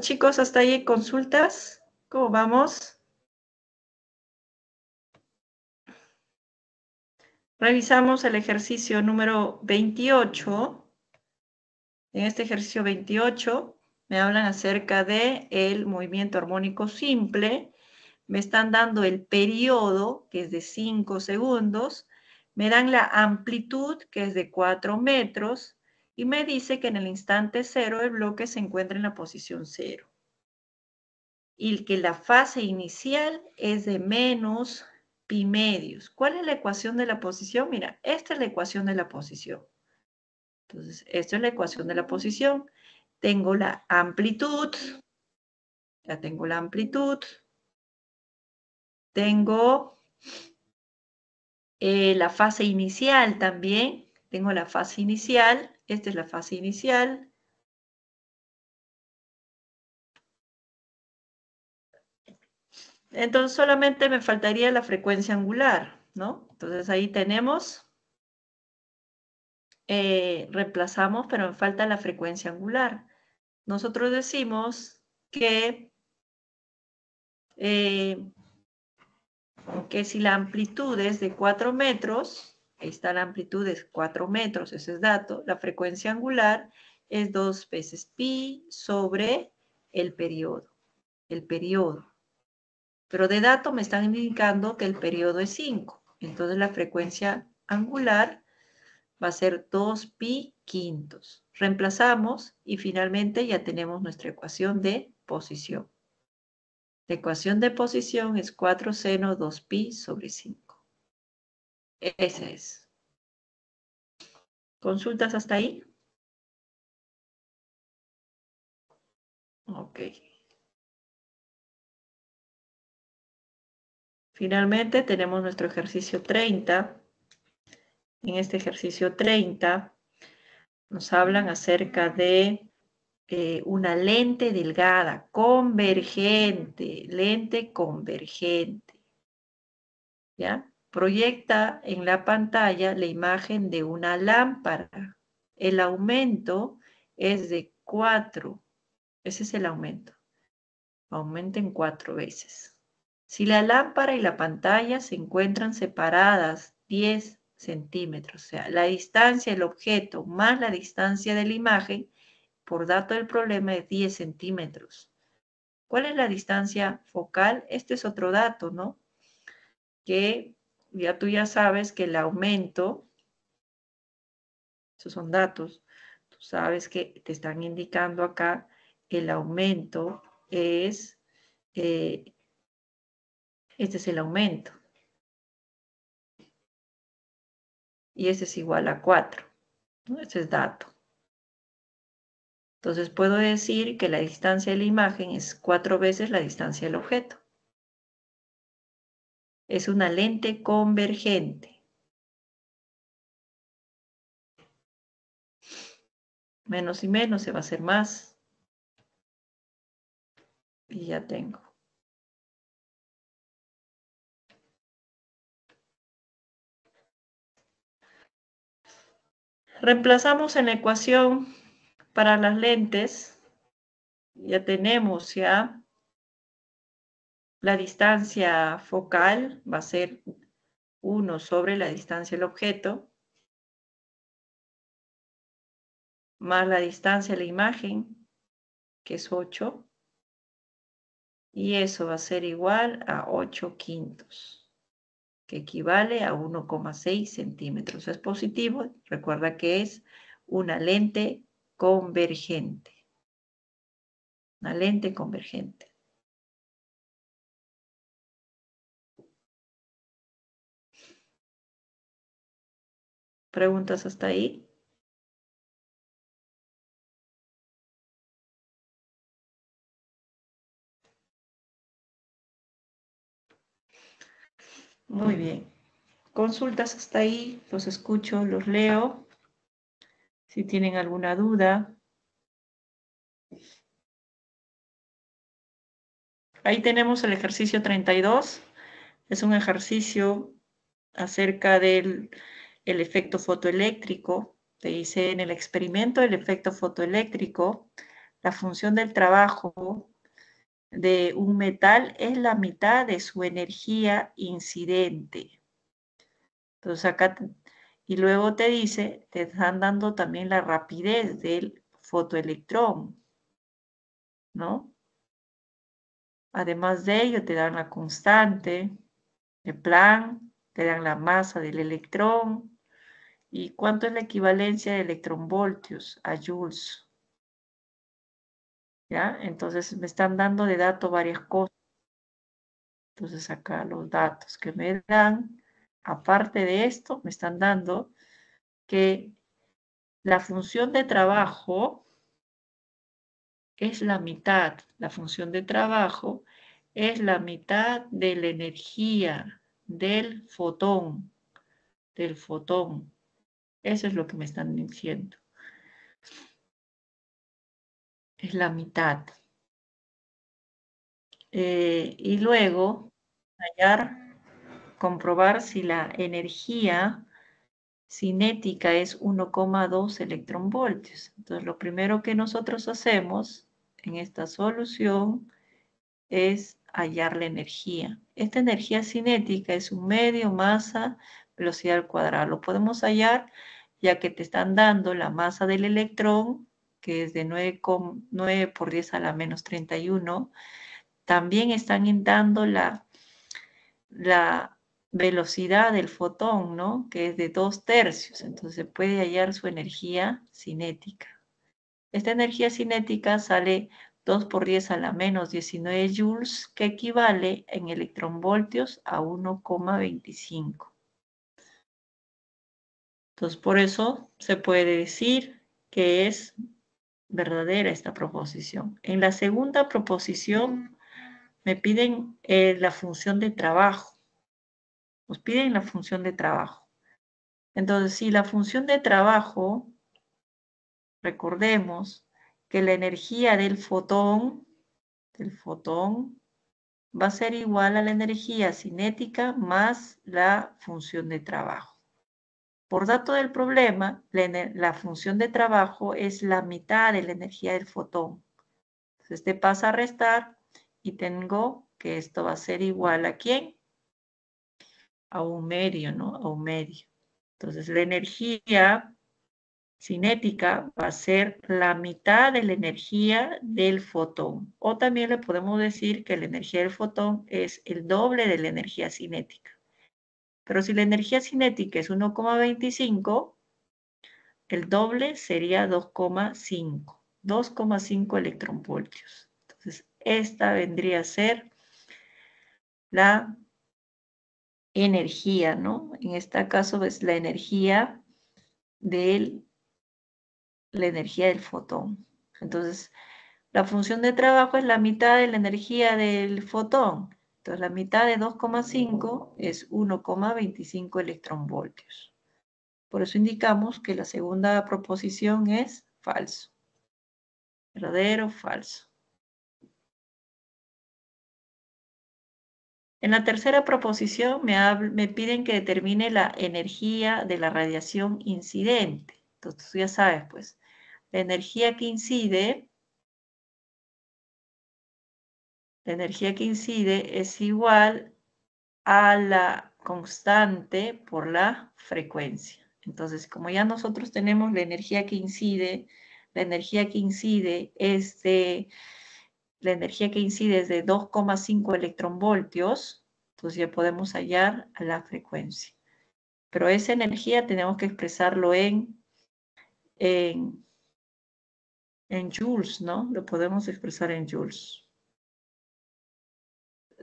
Chicos, hasta ahí consultas. ¿Cómo vamos? Revisamos el ejercicio número 28. En este ejercicio 28 me hablan acerca del movimiento armónico simple. Me están dando el periodo, que es de 5 segundos. Me dan la amplitud, que es de 4 metros. Y me dice que en el instante cero el bloque se encuentra en la posición cero. Y que la fase inicial es de menos pi medios. ¿Cuál es la ecuación de la posición? Mira, esta es la ecuación de la posición. Entonces, esta es la ecuación de la posición. Tengo la amplitud. Ya tengo la amplitud. Tengo la fase inicial también. Tengo la fase inicial. Esta es la fase inicial. Entonces solamente me faltaría la frecuencia angular, ¿no? Entonces ahí tenemos, reemplazamos, pero me falta la frecuencia angular. Nosotros decimos que si la amplitud es de 4 metros, ahí está la amplitud es 4 metros, ese es dato. La frecuencia angular es 2 veces pi sobre el periodo. Pero de dato me están indicando que el periodo es 5. Entonces la frecuencia angular va a ser 2 pi quintos. Reemplazamos y finalmente ya tenemos nuestra ecuación de posición. La ecuación de posición es 4 seno 2 pi sobre 5. Esa es. ¿Consultas hasta ahí? Ok. Finalmente tenemos nuestro ejercicio 30. En este ejercicio 30 nos hablan acerca de una lente delgada, convergente, lente convergente. ¿Ya? Proyecta en la pantalla la imagen de una lámpara. El aumento es de 4. Ese es el aumento. Aumenten 4 veces. Si la lámpara y la pantalla se encuentran separadas 10 centímetros, o sea, la distancia del objeto más la distancia de la imagen, por dato del problema es 10 centímetros. ¿Cuál es la distancia focal? Este es otro dato, ¿no? Que ya tú ya sabes que el aumento, esos son datos, tú sabes que te están indicando acá el aumento es, este es el aumento. Y este es igual a 4, ¿no? Este es dato. Entonces puedo decir que la distancia de la imagen es 4 veces la distancia del objeto. Es una lente convergente. Menos y menos se va a hacer más. Y ya tengo. Reemplazamos en la ecuación para las lentes. Ya tenemos ya. La distancia focal va a ser 1 sobre la distancia del objeto, más la distancia de la imagen, que es 8, y eso va a ser igual a 8 quintos, que equivale a 1,6 centímetros. Es positivo, recuerda que es una lente convergente. Una lente convergente. ¿Preguntas hasta ahí? Muy bien. ¿Consultas hasta ahí? Los escucho, los leo. Si tienen alguna duda. Ahí tenemos el ejercicio 32. Es un ejercicio acerca del... el efecto fotoeléctrico. Te dice en el experimento del efecto fotoeléctrico, La función del trabajo de un metal es la mitad de su energía incidente. Entonces acá, y luego te dice, te están dando también la rapidez del fotoelectrón, ¿no? Además de ello, te dan la constante de Planck, te dan la masa del electrón, y cuánto es la equivalencia de electronvoltios a joules. ¿Ya? Entonces me están dando de dato varias cosas. Entonces acá los datos que me dan, aparte de esto, me están dando que la función de trabajo es la mitad. La función de trabajo es la mitad de la energía del fotón. Del fotón. Eso es lo que me están diciendo. Es la mitad. Y luego, hallar, comprobar si la energía cinética es 1,2 electronvoltios. Entonces, lo primero que nosotros hacemos en esta solución es hallar la energía. Esta energía cinética es un medio, masa, velocidad al cuadrado. Lo podemos hallar ya que te están dando la masa del electrón, que es de 9 por 10 a la menos 31, también están dando la velocidad del fotón, ¿no? Que es de 2/3, entonces se puede hallar su energía cinética. Esta energía cinética sale 2 por 10 a la menos 19 joules, que equivale en electronvoltios a 1,25. Entonces, por eso se puede decir que es verdadera esta proposición. En la segunda proposición me piden la función de trabajo. Nos piden la función de trabajo. Entonces, si la función de trabajo, recordemos que la energía del fotón va a ser igual a la energía cinética más la función de trabajo. Por dato del problema, la función de trabajo es la mitad de la energía del fotón. Entonces te pasa a restar y tengo que esto va a ser igual ¿a quién? A un medio, ¿no? A un medio. Entonces la energía cinética va a ser la mitad de la energía del fotón. O también le podemos decir que la energía del fotón es el doble de la energía cinética. Pero si la energía cinética es 1,25, el doble sería 2,5. 2,5 electronvoltios. Entonces, esta vendría a ser la energía, ¿no? En este caso es la energía del fotón. Entonces, la función de trabajo es la mitad de la energía del fotón. Entonces, la mitad de 2,5 es 1,25 electronvoltios. Por eso indicamos que la segunda proposición es falso. Verdadero, falso. En la tercera proposición me piden que determine la energía de la radiación incidente. Entonces, tú ya sabes, pues, la energía que incide... La energía que incide es igual a la constante por la frecuencia. Entonces, como ya nosotros tenemos la energía que incide es de 2,5 electronvoltios, entonces ya podemos hallar a la frecuencia. Pero esa energía tenemos que expresarlo en joules, ¿no? Lo podemos expresar en joules.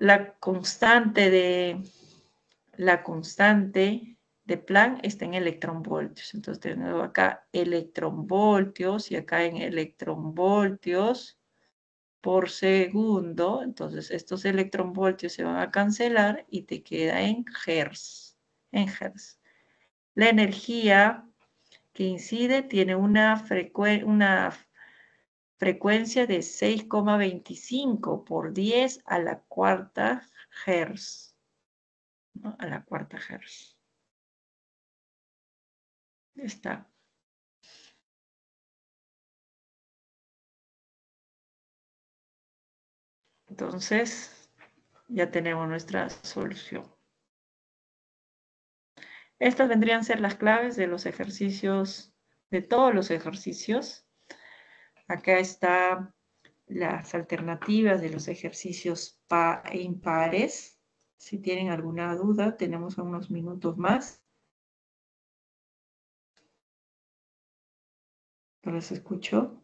La constante de Planck está en electronvoltios. Entonces tenemos acá electronvoltios y acá en electronvoltios por segundo. Entonces estos electronvoltios se van a cancelar y te queda en hertz. En hertz. La energía que incide tiene una frecuencia de 6,25 por 10 a la cuarta hertz. ¿No? A la cuarta hertz. Ya está. Entonces, ya tenemos nuestra solución. Estas vendrían a ser las claves de los ejercicios, de todos los ejercicios. Acá están las alternativas de los ejercicios par e impares. Si tienen alguna duda, tenemos unos minutos más. ¿No los escucho?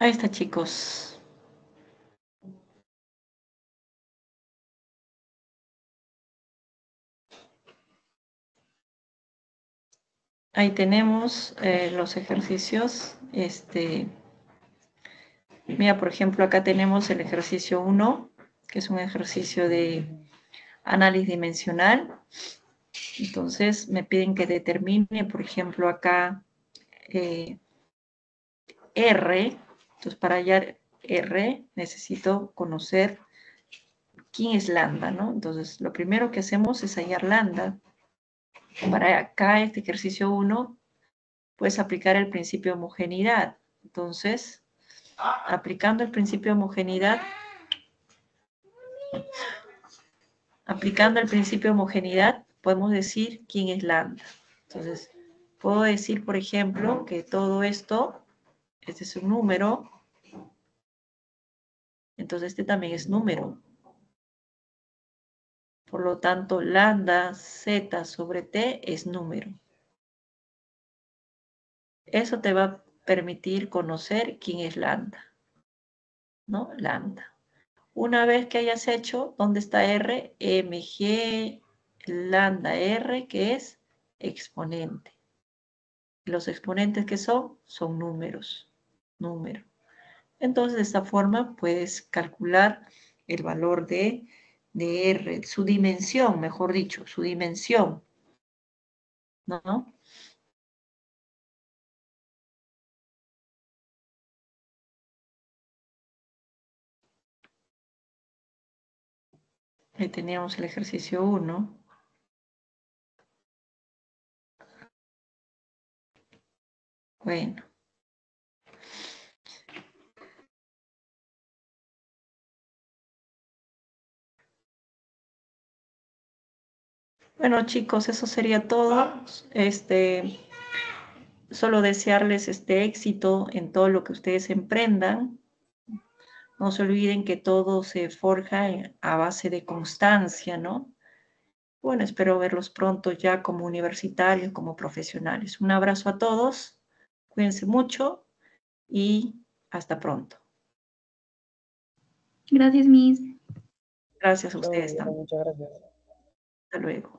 Ahí está, chicos. Ahí tenemos los ejercicios. Mira, por ejemplo, acá tenemos el ejercicio 1, que es un ejercicio de análisis dimensional. Entonces, me piden que determine, por ejemplo, acá R. Entonces, para hallar R, necesito conocer quién es lambda, ¿no? Entonces, lo primero que hacemos es hallar lambda. Para acá, este ejercicio 1, puedes aplicar el principio de homogeneidad. Entonces, aplicando el principio de homogeneidad, podemos decir quién es lambda. Entonces, puedo decir, por ejemplo, que todo esto... Este es un número. Entonces este también es número. Por lo tanto, lambda z sobre t es número. Eso te va a permitir conocer quién es lambda, ¿no? Lambda. Una vez que hayas hecho, ¿dónde está R? Mg lambda R, que es exponente. Los exponentes que son, son números. Entonces, de esta forma puedes calcular el valor de R, su dimensión, mejor dicho, su dimensión, ¿no? Ahí teníamos el ejercicio 1. Bueno. Bueno, chicos, eso sería todo. Solo desearles éxito en todo lo que ustedes emprendan. No se olviden que todo se forja a base de constancia, ¿no? Bueno, espero verlos pronto ya como universitarios, como profesionales. Un abrazo a todos, cuídense mucho y hasta pronto. Gracias, Miss. Gracias a ustedes también. Muchas gracias. Hasta luego.